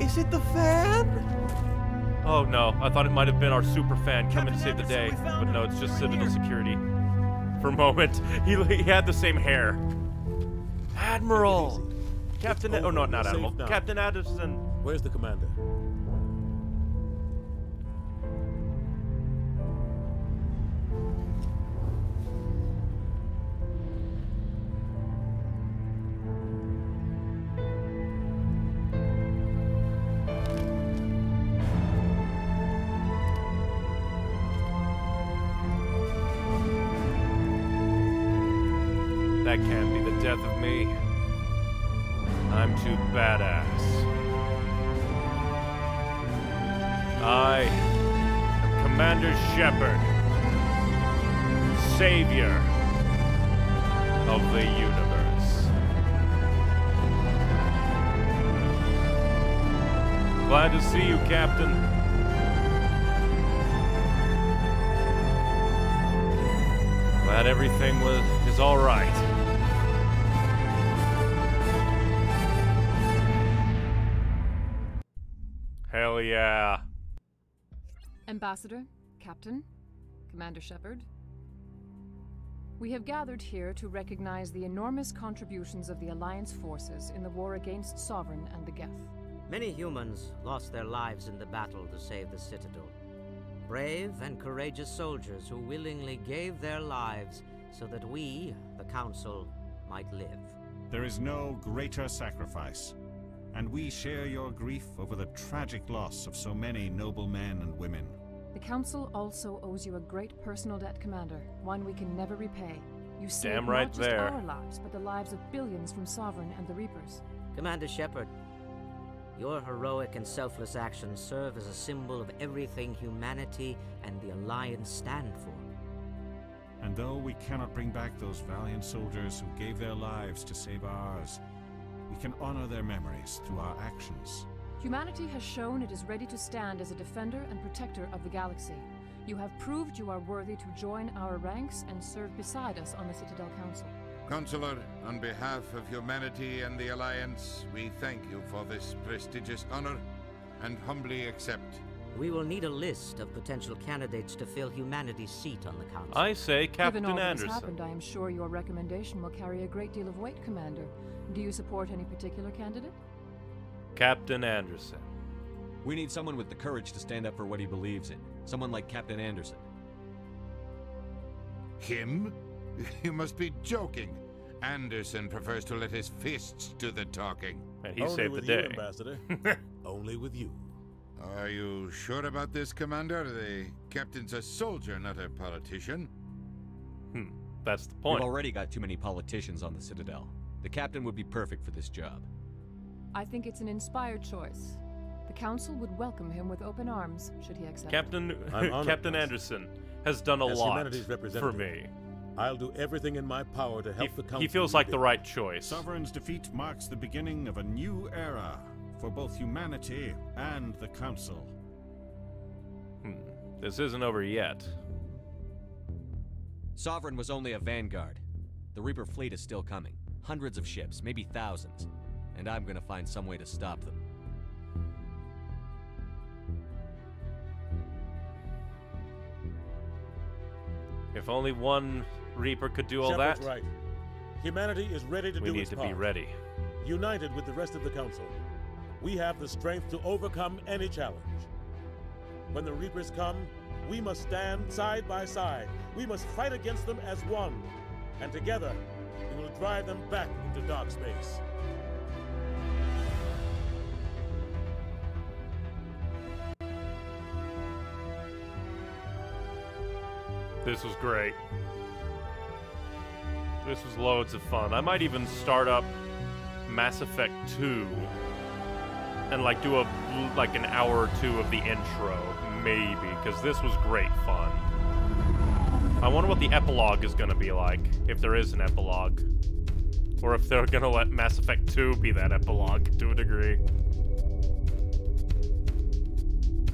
Is it the fan? Oh no, I thought it might have been our super fan coming to save the day, but no, it's just Citadel Security. For a moment, he had the same hair. Admiral! Captain, oh no, not Admiral. Captain Anderson. Where's the commander? That can't be the death of me. I'm too badass. I am Commander Shepherd, savior of the universe. Glad to see you, Captain. Glad everything is all right. Hell yeah. Ambassador, Captain, Commander Shepherd, we have gathered here to recognize the enormous contributions of the Alliance forces in the war against Sovereign and the Geth. Many humans lost their lives in the battle to save the Citadel. Brave and courageous soldiers who willingly gave their lives so that we, the Council, might live. There is no greater sacrifice. And we share your grief over the tragic loss of so many noble men and women. The Council also owes you a great personal debt, Commander, one we can never repay. You saved not just our lives, but the lives of billions from Sovereign and the Reapers. Commander Shepherd, your heroic and selfless actions serve as a symbol of everything humanity and the Alliance stand for. And though we cannot bring back those valiant soldiers who gave their lives to save ours, we can honor their memories through our actions. Humanity has shown it is ready to stand as a defender and protector of the galaxy. You have proved you are worthy to join our ranks and serve beside us on the Citadel Council. Counselor, on behalf of humanity and the Alliance, we thank you for this prestigious honor and humbly accept. We will need a list of potential candidates to fill humanity's seat on the Council. I say Captain Anderson. Given all that has happened, I am sure your recommendation will carry a great deal of weight, Commander. Do you support any particular candidate? Captain Anderson. We need someone with the courage to stand up for what he believes in. Someone like Captain Anderson. Him? You must be joking. Anderson prefers to let his fists do the talking. And he saved the day. Only with you, Ambassador. Only with you. Are you sure about this, Commander? The captain's a soldier, not a politician. That's the point. We've already got too many politicians on the Citadel. The captain would be perfect for this job. I think it's an inspired choice. The Council would welcome him with open arms, should he accept. Captain Anderson has done a lot for me. I'll do everything in my power to help the Council. He feels like the right choice. Sovereign's defeat marks the beginning of a new era for both humanity and the Council. This isn't over yet. Sovereign was only a vanguard. The Reaper fleet is still coming. Hundreds of ships, maybe thousands. And I'm gonna find some way to stop them. If only one Reaper could do all that. Right. Humanity is ready to do its part. We need to be ready. United with the rest of the Council, we have the strength to overcome any challenge. When the Reapers come, we must stand side by side. We must fight against them as one. And together, we will drive them back into dark space. This was great. This was loads of fun. I might even start up Mass Effect 2 and like do a like an hour or two of the intro, maybe, because this was great fun. I wonder what the epilogue is gonna be like, if there is an epilogue, or if they're gonna let Mass Effect 2 be that epilogue to a degree.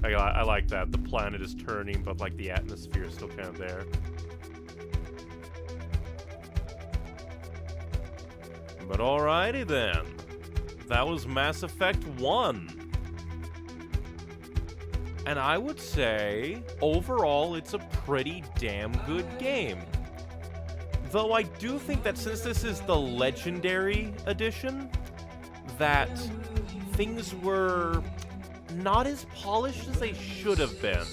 I like that. The planet is turning, but like the atmosphere is still kind of there. But alrighty then. That was Mass Effect 1. And I would say, overall, it's a pretty damn good game. Though I do think that since this is the Legendary Edition, that things were not as polished as they should have been.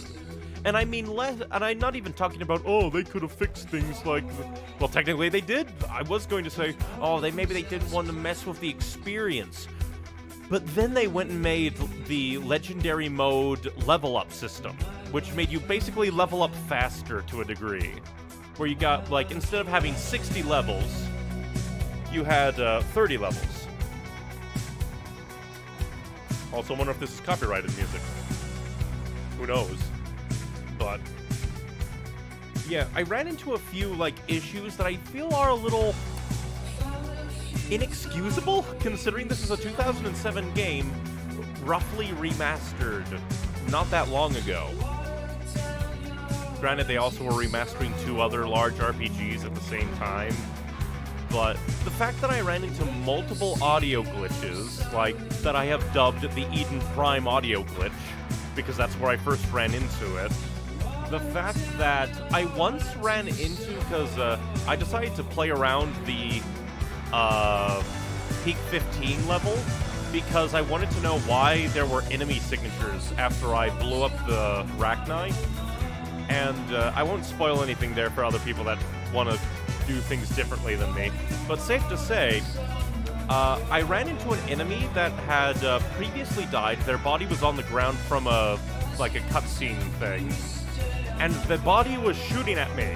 And I mean less, and I'm not even talking about, oh, they could have fixed things like, well, technically they did. I was going to say, oh, maybe they didn't want to mess with the experience. But then they went and made the Legendary Mode level up system, which made you basically level up faster to a degree, where you got, like, instead of having 60 levels, you had 30 levels. Also, I wonder if this is copyrighted music. Who knows? But yeah, I ran into a few like issues that I feel are a little inexcusable, considering this is a 2007 game, roughly remastered not that long ago. Granted, they also were remastering two other large RPGs at the same time, but the fact that I ran into multiple audio glitches, like that I have dubbed the Eden Prime audio glitch, because that's where I first ran into it. The fact that I once ran into, because I decided to play around the Peak 15 level, because I wanted to know why there were enemy signatures after I blew up the Rachni. And I won't spoil anything there for other people that want to do things differently than me, but safe to say, I ran into an enemy that had previously died. Their body was on the ground from a like a cutscene thing, and the body was shooting at me,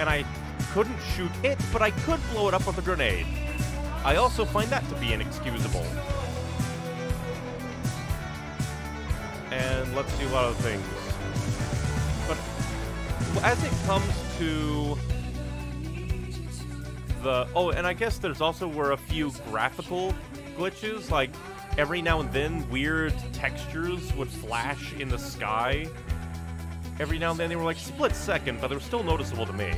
and I couldn't shoot it, but I could blow it up with a grenade. I also find that to be inexcusable. And let's do a lot of things, but as it comes to oh, and I guess there's also were a few graphical glitches, like every now and then weird textures would flash in the sky. Every now and then they were like split second, but they were still noticeable to me.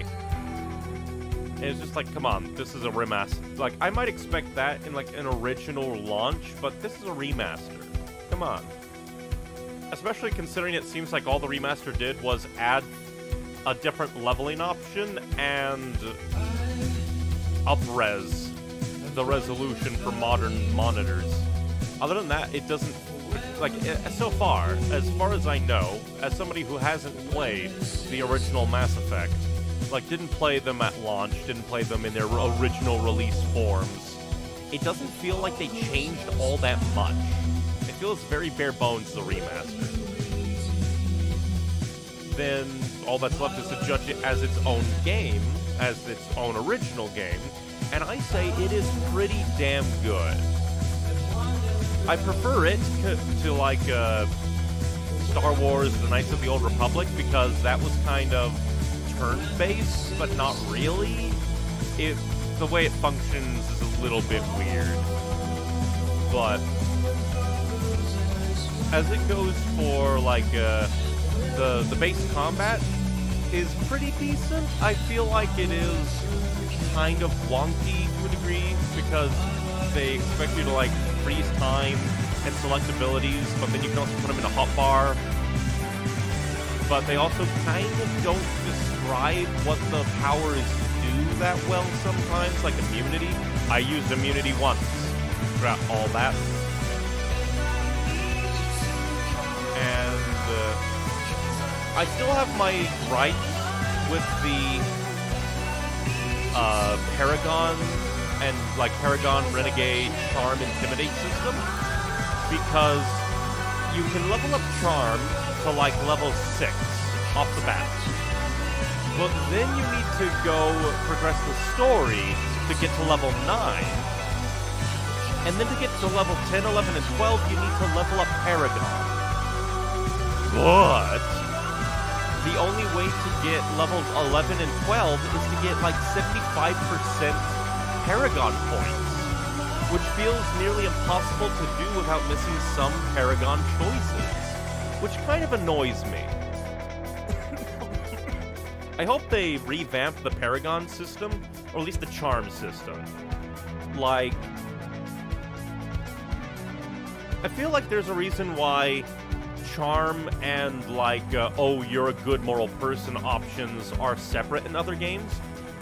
And it's just like, come on, this is a remaster. Like, I might expect that in like an original launch, but this is a remaster. Come on. Especially considering it seems like all the remaster did was add a different leveling option and up-res the resolution for modern monitors. Other than that, it doesn't, like, so far as I know, as somebody who hasn't played the original Mass Effect, like, didn't play them at launch, didn't play them in their original release forms, it doesn't feel like they changed all that much. It feels very bare bones, the remaster. Then all that's left is to judge it as its own game, as its own original game, and I say it is pretty damn good. I prefer it to like Star Wars: The Knights of the Old Republic, because that was kind of turn-based, but not really. The way it functions is a little bit weird, but as it goes for like the base combat is pretty decent. I feel like it is kind of wonky to a degree because they expect you to like freeze time and select abilities, but then you can also put them in a hotbar. But they also kind of don't describe what the powers do that well sometimes, like immunity. I used immunity once throughout all that. And I still have my gripes with the Paragon and like Paragon, Renegade, Charm, Intimidate system, because you can level up Charm to like level 6 off the bat, but then you need to go progress the story to get to level 9, and then to get to level 10, 11, and 12, you need to level up Paragon. But the only way to get levels 11 and 12 is to get like 75% Paragon points, which feels nearly impossible to do without missing some Paragon choices, which kind of annoys me. I hope they revamp the Paragon system, or at least the Charm system. Like, I feel like there's a reason why Charm and like, oh, you're a good moral person options are separate in other games,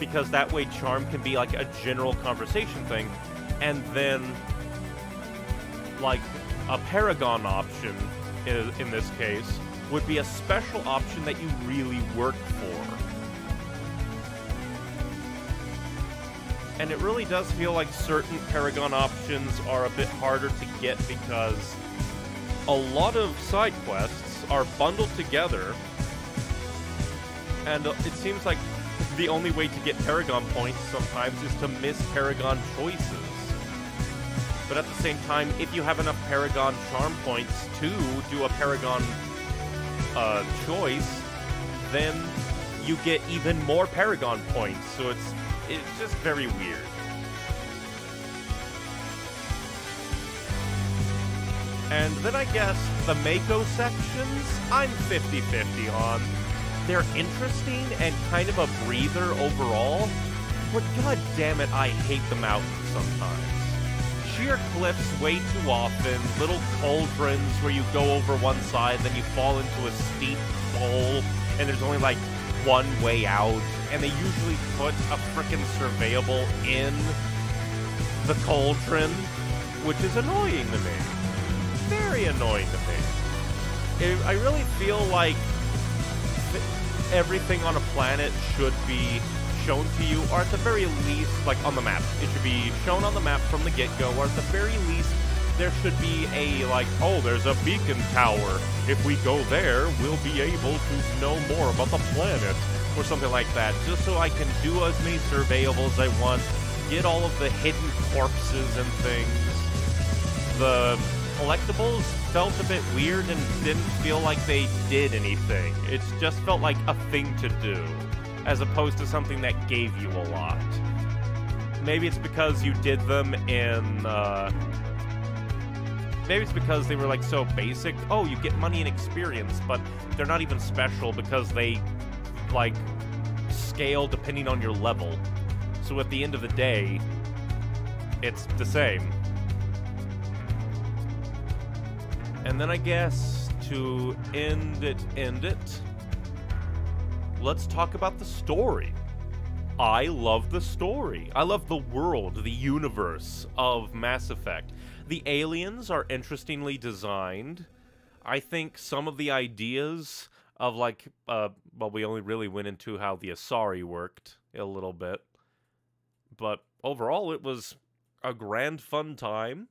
because that way Charm can be like a general conversation thing, and then like a Paragon option in this case would be a special option that you really work for. And it really does feel like certain Paragon options are a bit harder to get because a lot of side quests are bundled together, and it seems like the only way to get Paragon points sometimes is to miss Paragon choices. But at the same time, if you have enough Paragon Charm points to do a Paragon choice, then you get even more Paragon points, so it's just very weird. And then I guess the Mako sections, I'm 50-50 on. They're interesting and kind of a breather overall, but god damn it, I hate the mountains sometimes. Sheer cliffs way too often, little cauldrons where you go over one side, then you fall into a steep bowl, and there's only like one way out, and they usually put a frickin' surveyable in the cauldron, which is annoying to me. Very annoying to me. I really feel like everything on a planet should be shown to you, or at the very least, like, on the map. It should be shown on the map from the get-go, or at the very least, there should be a, like, oh, there's a beacon tower. If we go there, we'll be able to know more about the planet, or something like that, just so I can do as many surveyables as I want, get all of the hidden corpses and things. The collectibles felt a bit weird and didn't feel like they did anything. It just felt like a thing to do, as opposed to something that gave you a lot. Maybe it's because you did them in, maybe it's because they were, like, so basic. Oh, you get money and experience, but they're not even special because they, like, scale depending on your level. So at the end of the day, it's the same. And then I guess, to end it, let's talk about the story. I love the story. I love the world, the universe of Mass Effect. The aliens are interestingly designed. I think some of the ideas of, like, well, we only really went into how the Asari worked a little bit. But overall, it was a grand fun time.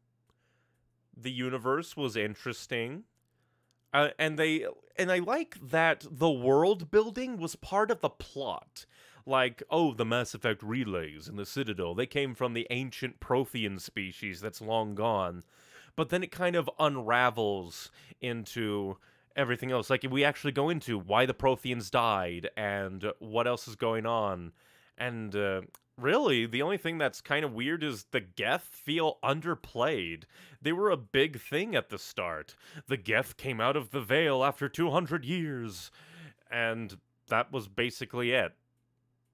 The universe was interesting, and I like that the world building was part of the plot. Like, oh, the Mass Effect relays in the Citadel, they came from the ancient Prothean species that's long gone. but then it kind of unravels into everything else. Like, we actually go into why the Protheans died and what else is going on. And really, the only thing that's kind of weird is the Geth feel underplayed. They were a big thing at the start. The Geth came out of the Veil after 200 years. And that was basically it.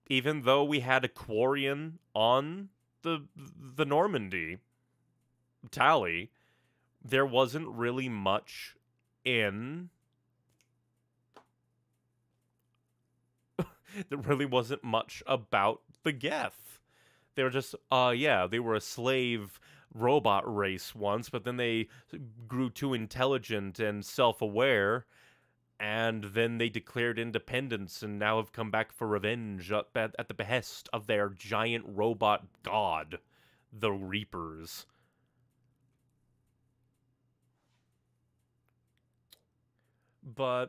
Even though we had a Quarian on the Normandy, Tali, there wasn't really much in... there really wasn't much about the Geth. They were just, yeah, they were a slave robot race once, but then they grew too intelligent and self-aware, and then they declared independence and now have come back for revenge at the behest of their giant robot god, the Reapers. But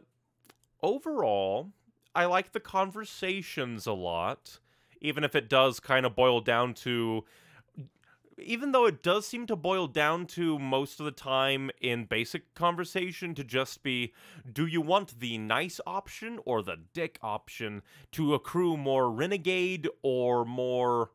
overall, I like the conversations a lot, even if it does kind of boil down to... Even though it does seem to boil down to most of the time in basic conversation to just be, do you want the nice option or the dick option to accrue more renegade or more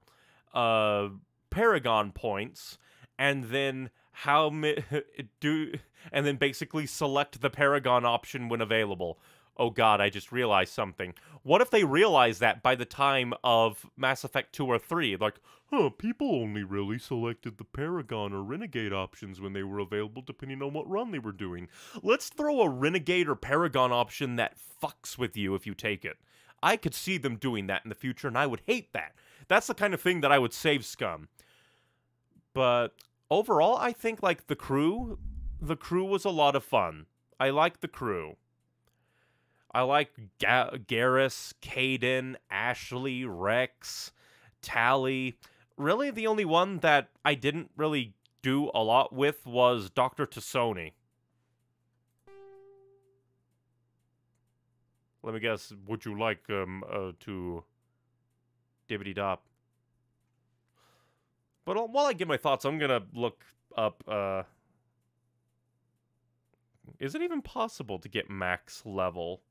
paragon points, and then how and then basically select the paragon option when available. Oh god, I just realized something. What if they realize that by the time of Mass Effect 2 or 3? Like, huh, people only really selected the Paragon or Renegade options when they were available depending on what run they were doing. Let's throw a Renegade or Paragon option that fucks with you if you take it. I could see them doing that in the future, and I would hate that. That's the kind of thing that I would save scum. But overall, I think, like, the crew was a lot of fun. I like the crew. I like Garrus, Kaidan, Ashley, Rex, Tali. Really, the only one that I didn't really do a lot with was Dr. Tassoni. Let me guess, would you like to... dibbity-dop? But while I give my thoughts, I'm gonna look up... Is it even possible to get max level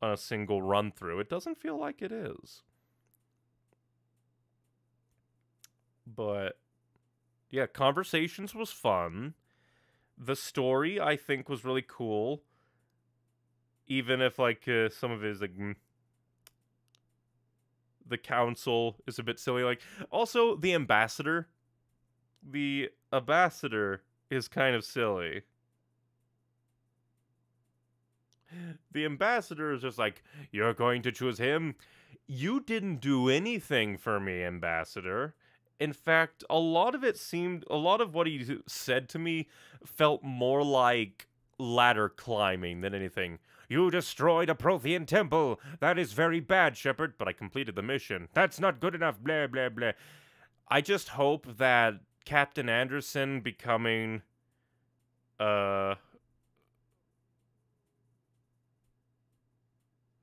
on a single run through? It doesn't feel like it is. But yeah, conversations was fun. The story I think was really cool, even if like some of it is like the council is a bit silly. Like also the ambassador is kind of silly. The ambassador is just like, you're going to choose him? You didn't do anything for me, ambassador. In fact, a lot of what he said to me felt more like ladder climbing than anything. You destroyed a Prothean temple. That is very bad, Shepherd, but I completed the mission. That's not good enough, blah, blah, blah. I just hope that Captain Anderson becoming...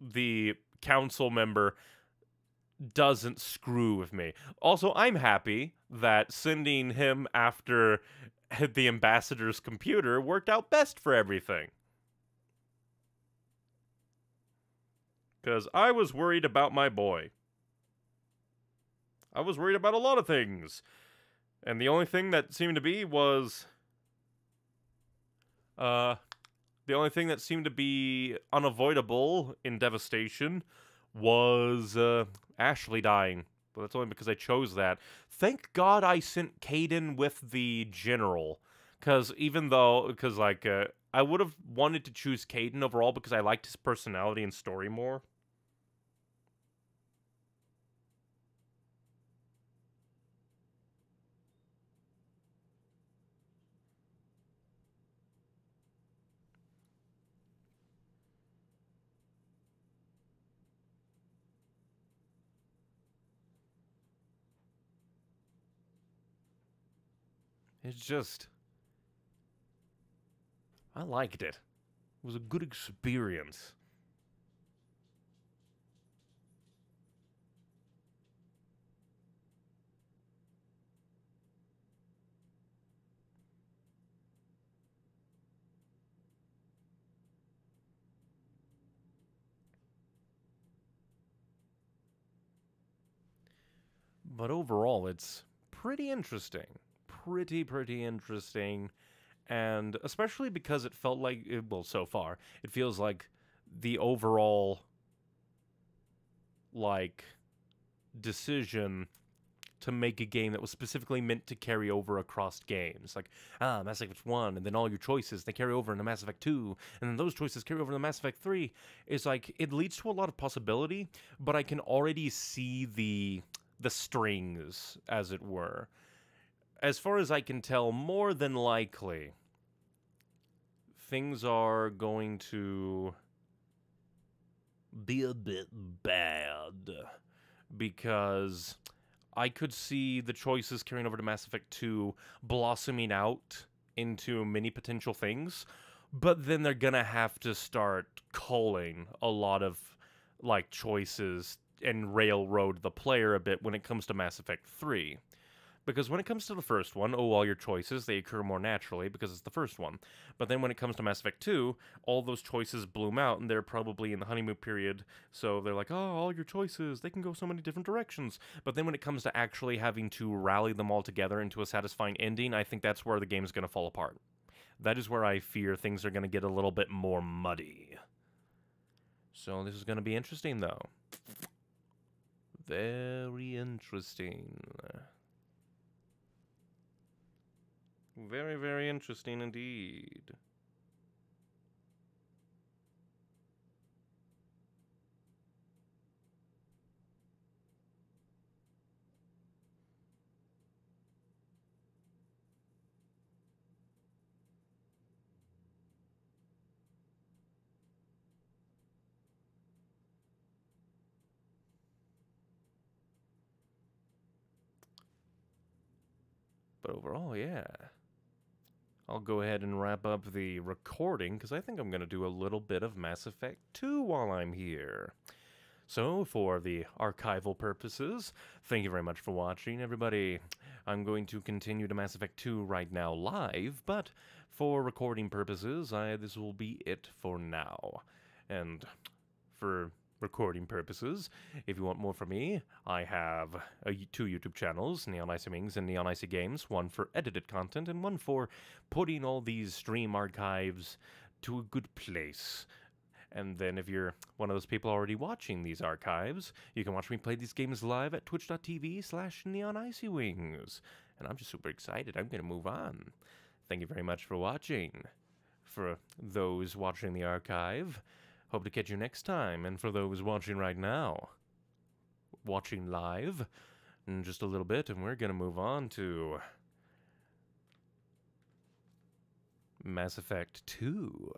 the council member doesn't screw with me. Also, I'm happy that sending him after the ambassador's computer worked out best for everything. Because I was worried about my boy. I was worried about a lot of things. And the only thing that seemed to be was... The only thing that seemed to be unavoidable in Devastation was Ashley dying. But that's only because I chose that. Thank God I sent Kaidan with the General. Because I would have wanted to choose Kaidan overall because I liked his personality and story more. It's just... I liked it. It was a good experience. But overall, it's pretty interesting. Pretty interesting. And especially because it felt like, well, so far, it feels like the overall, like, decision to make a game that was specifically meant to carry over across games. Like, Mass Effect 1, and then all your choices, they carry over into Mass Effect 2, and then those choices carry over into Mass Effect 3. It's like, it leads to a lot of possibility, but I can already see the strings, as it were. As far as I can tell, more than likely, things are going to be a bit bad, because I could see the choices carrying over to Mass Effect 2 blossoming out into many potential things, but then they're gonna have to start culling a lot of, like, choices and railroad the player a bit when it comes to Mass Effect 3. Because when it comes to the first one, oh, all your choices, they occur more naturally because it's the first one. But then when it comes to Mass Effect 2, all those choices bloom out, and they're probably in the honeymoon period, so they're like, oh, all your choices, they can go so many different directions. But then when it comes to actually having to rally them all together into a satisfying ending, I think that's where the game's going to fall apart. That is where I fear things are going to get a little bit more muddy. So this is going to be interesting, though. Very interesting. Very interesting indeed. But overall, yeah. I'll go ahead and wrap up the recording, because I think I'm going to do a little bit of Mass Effect 2 while I'm here. So, for the archival purposes, thank you very much for watching, everybody. I'm going to continue to Mass Effect 2 right now live, but for recording purposes, this will be it for now. And for recording purposes, if you want more from me, I have two YouTube channels, Neon Icy Wings and Neon Icy Games, one for edited content and one for putting all these stream archives to a good place. And then if you're one of those people already watching these archives, you can watch me play these games live at twitch.tv/neonicywings. And I'm just super excited. I'm going to move on. Thank you very much for watching. For those watching the archive, hope to catch you next time, and for those watching right now, watching live in just a little bit, and we're going to move on to Mass Effect 2.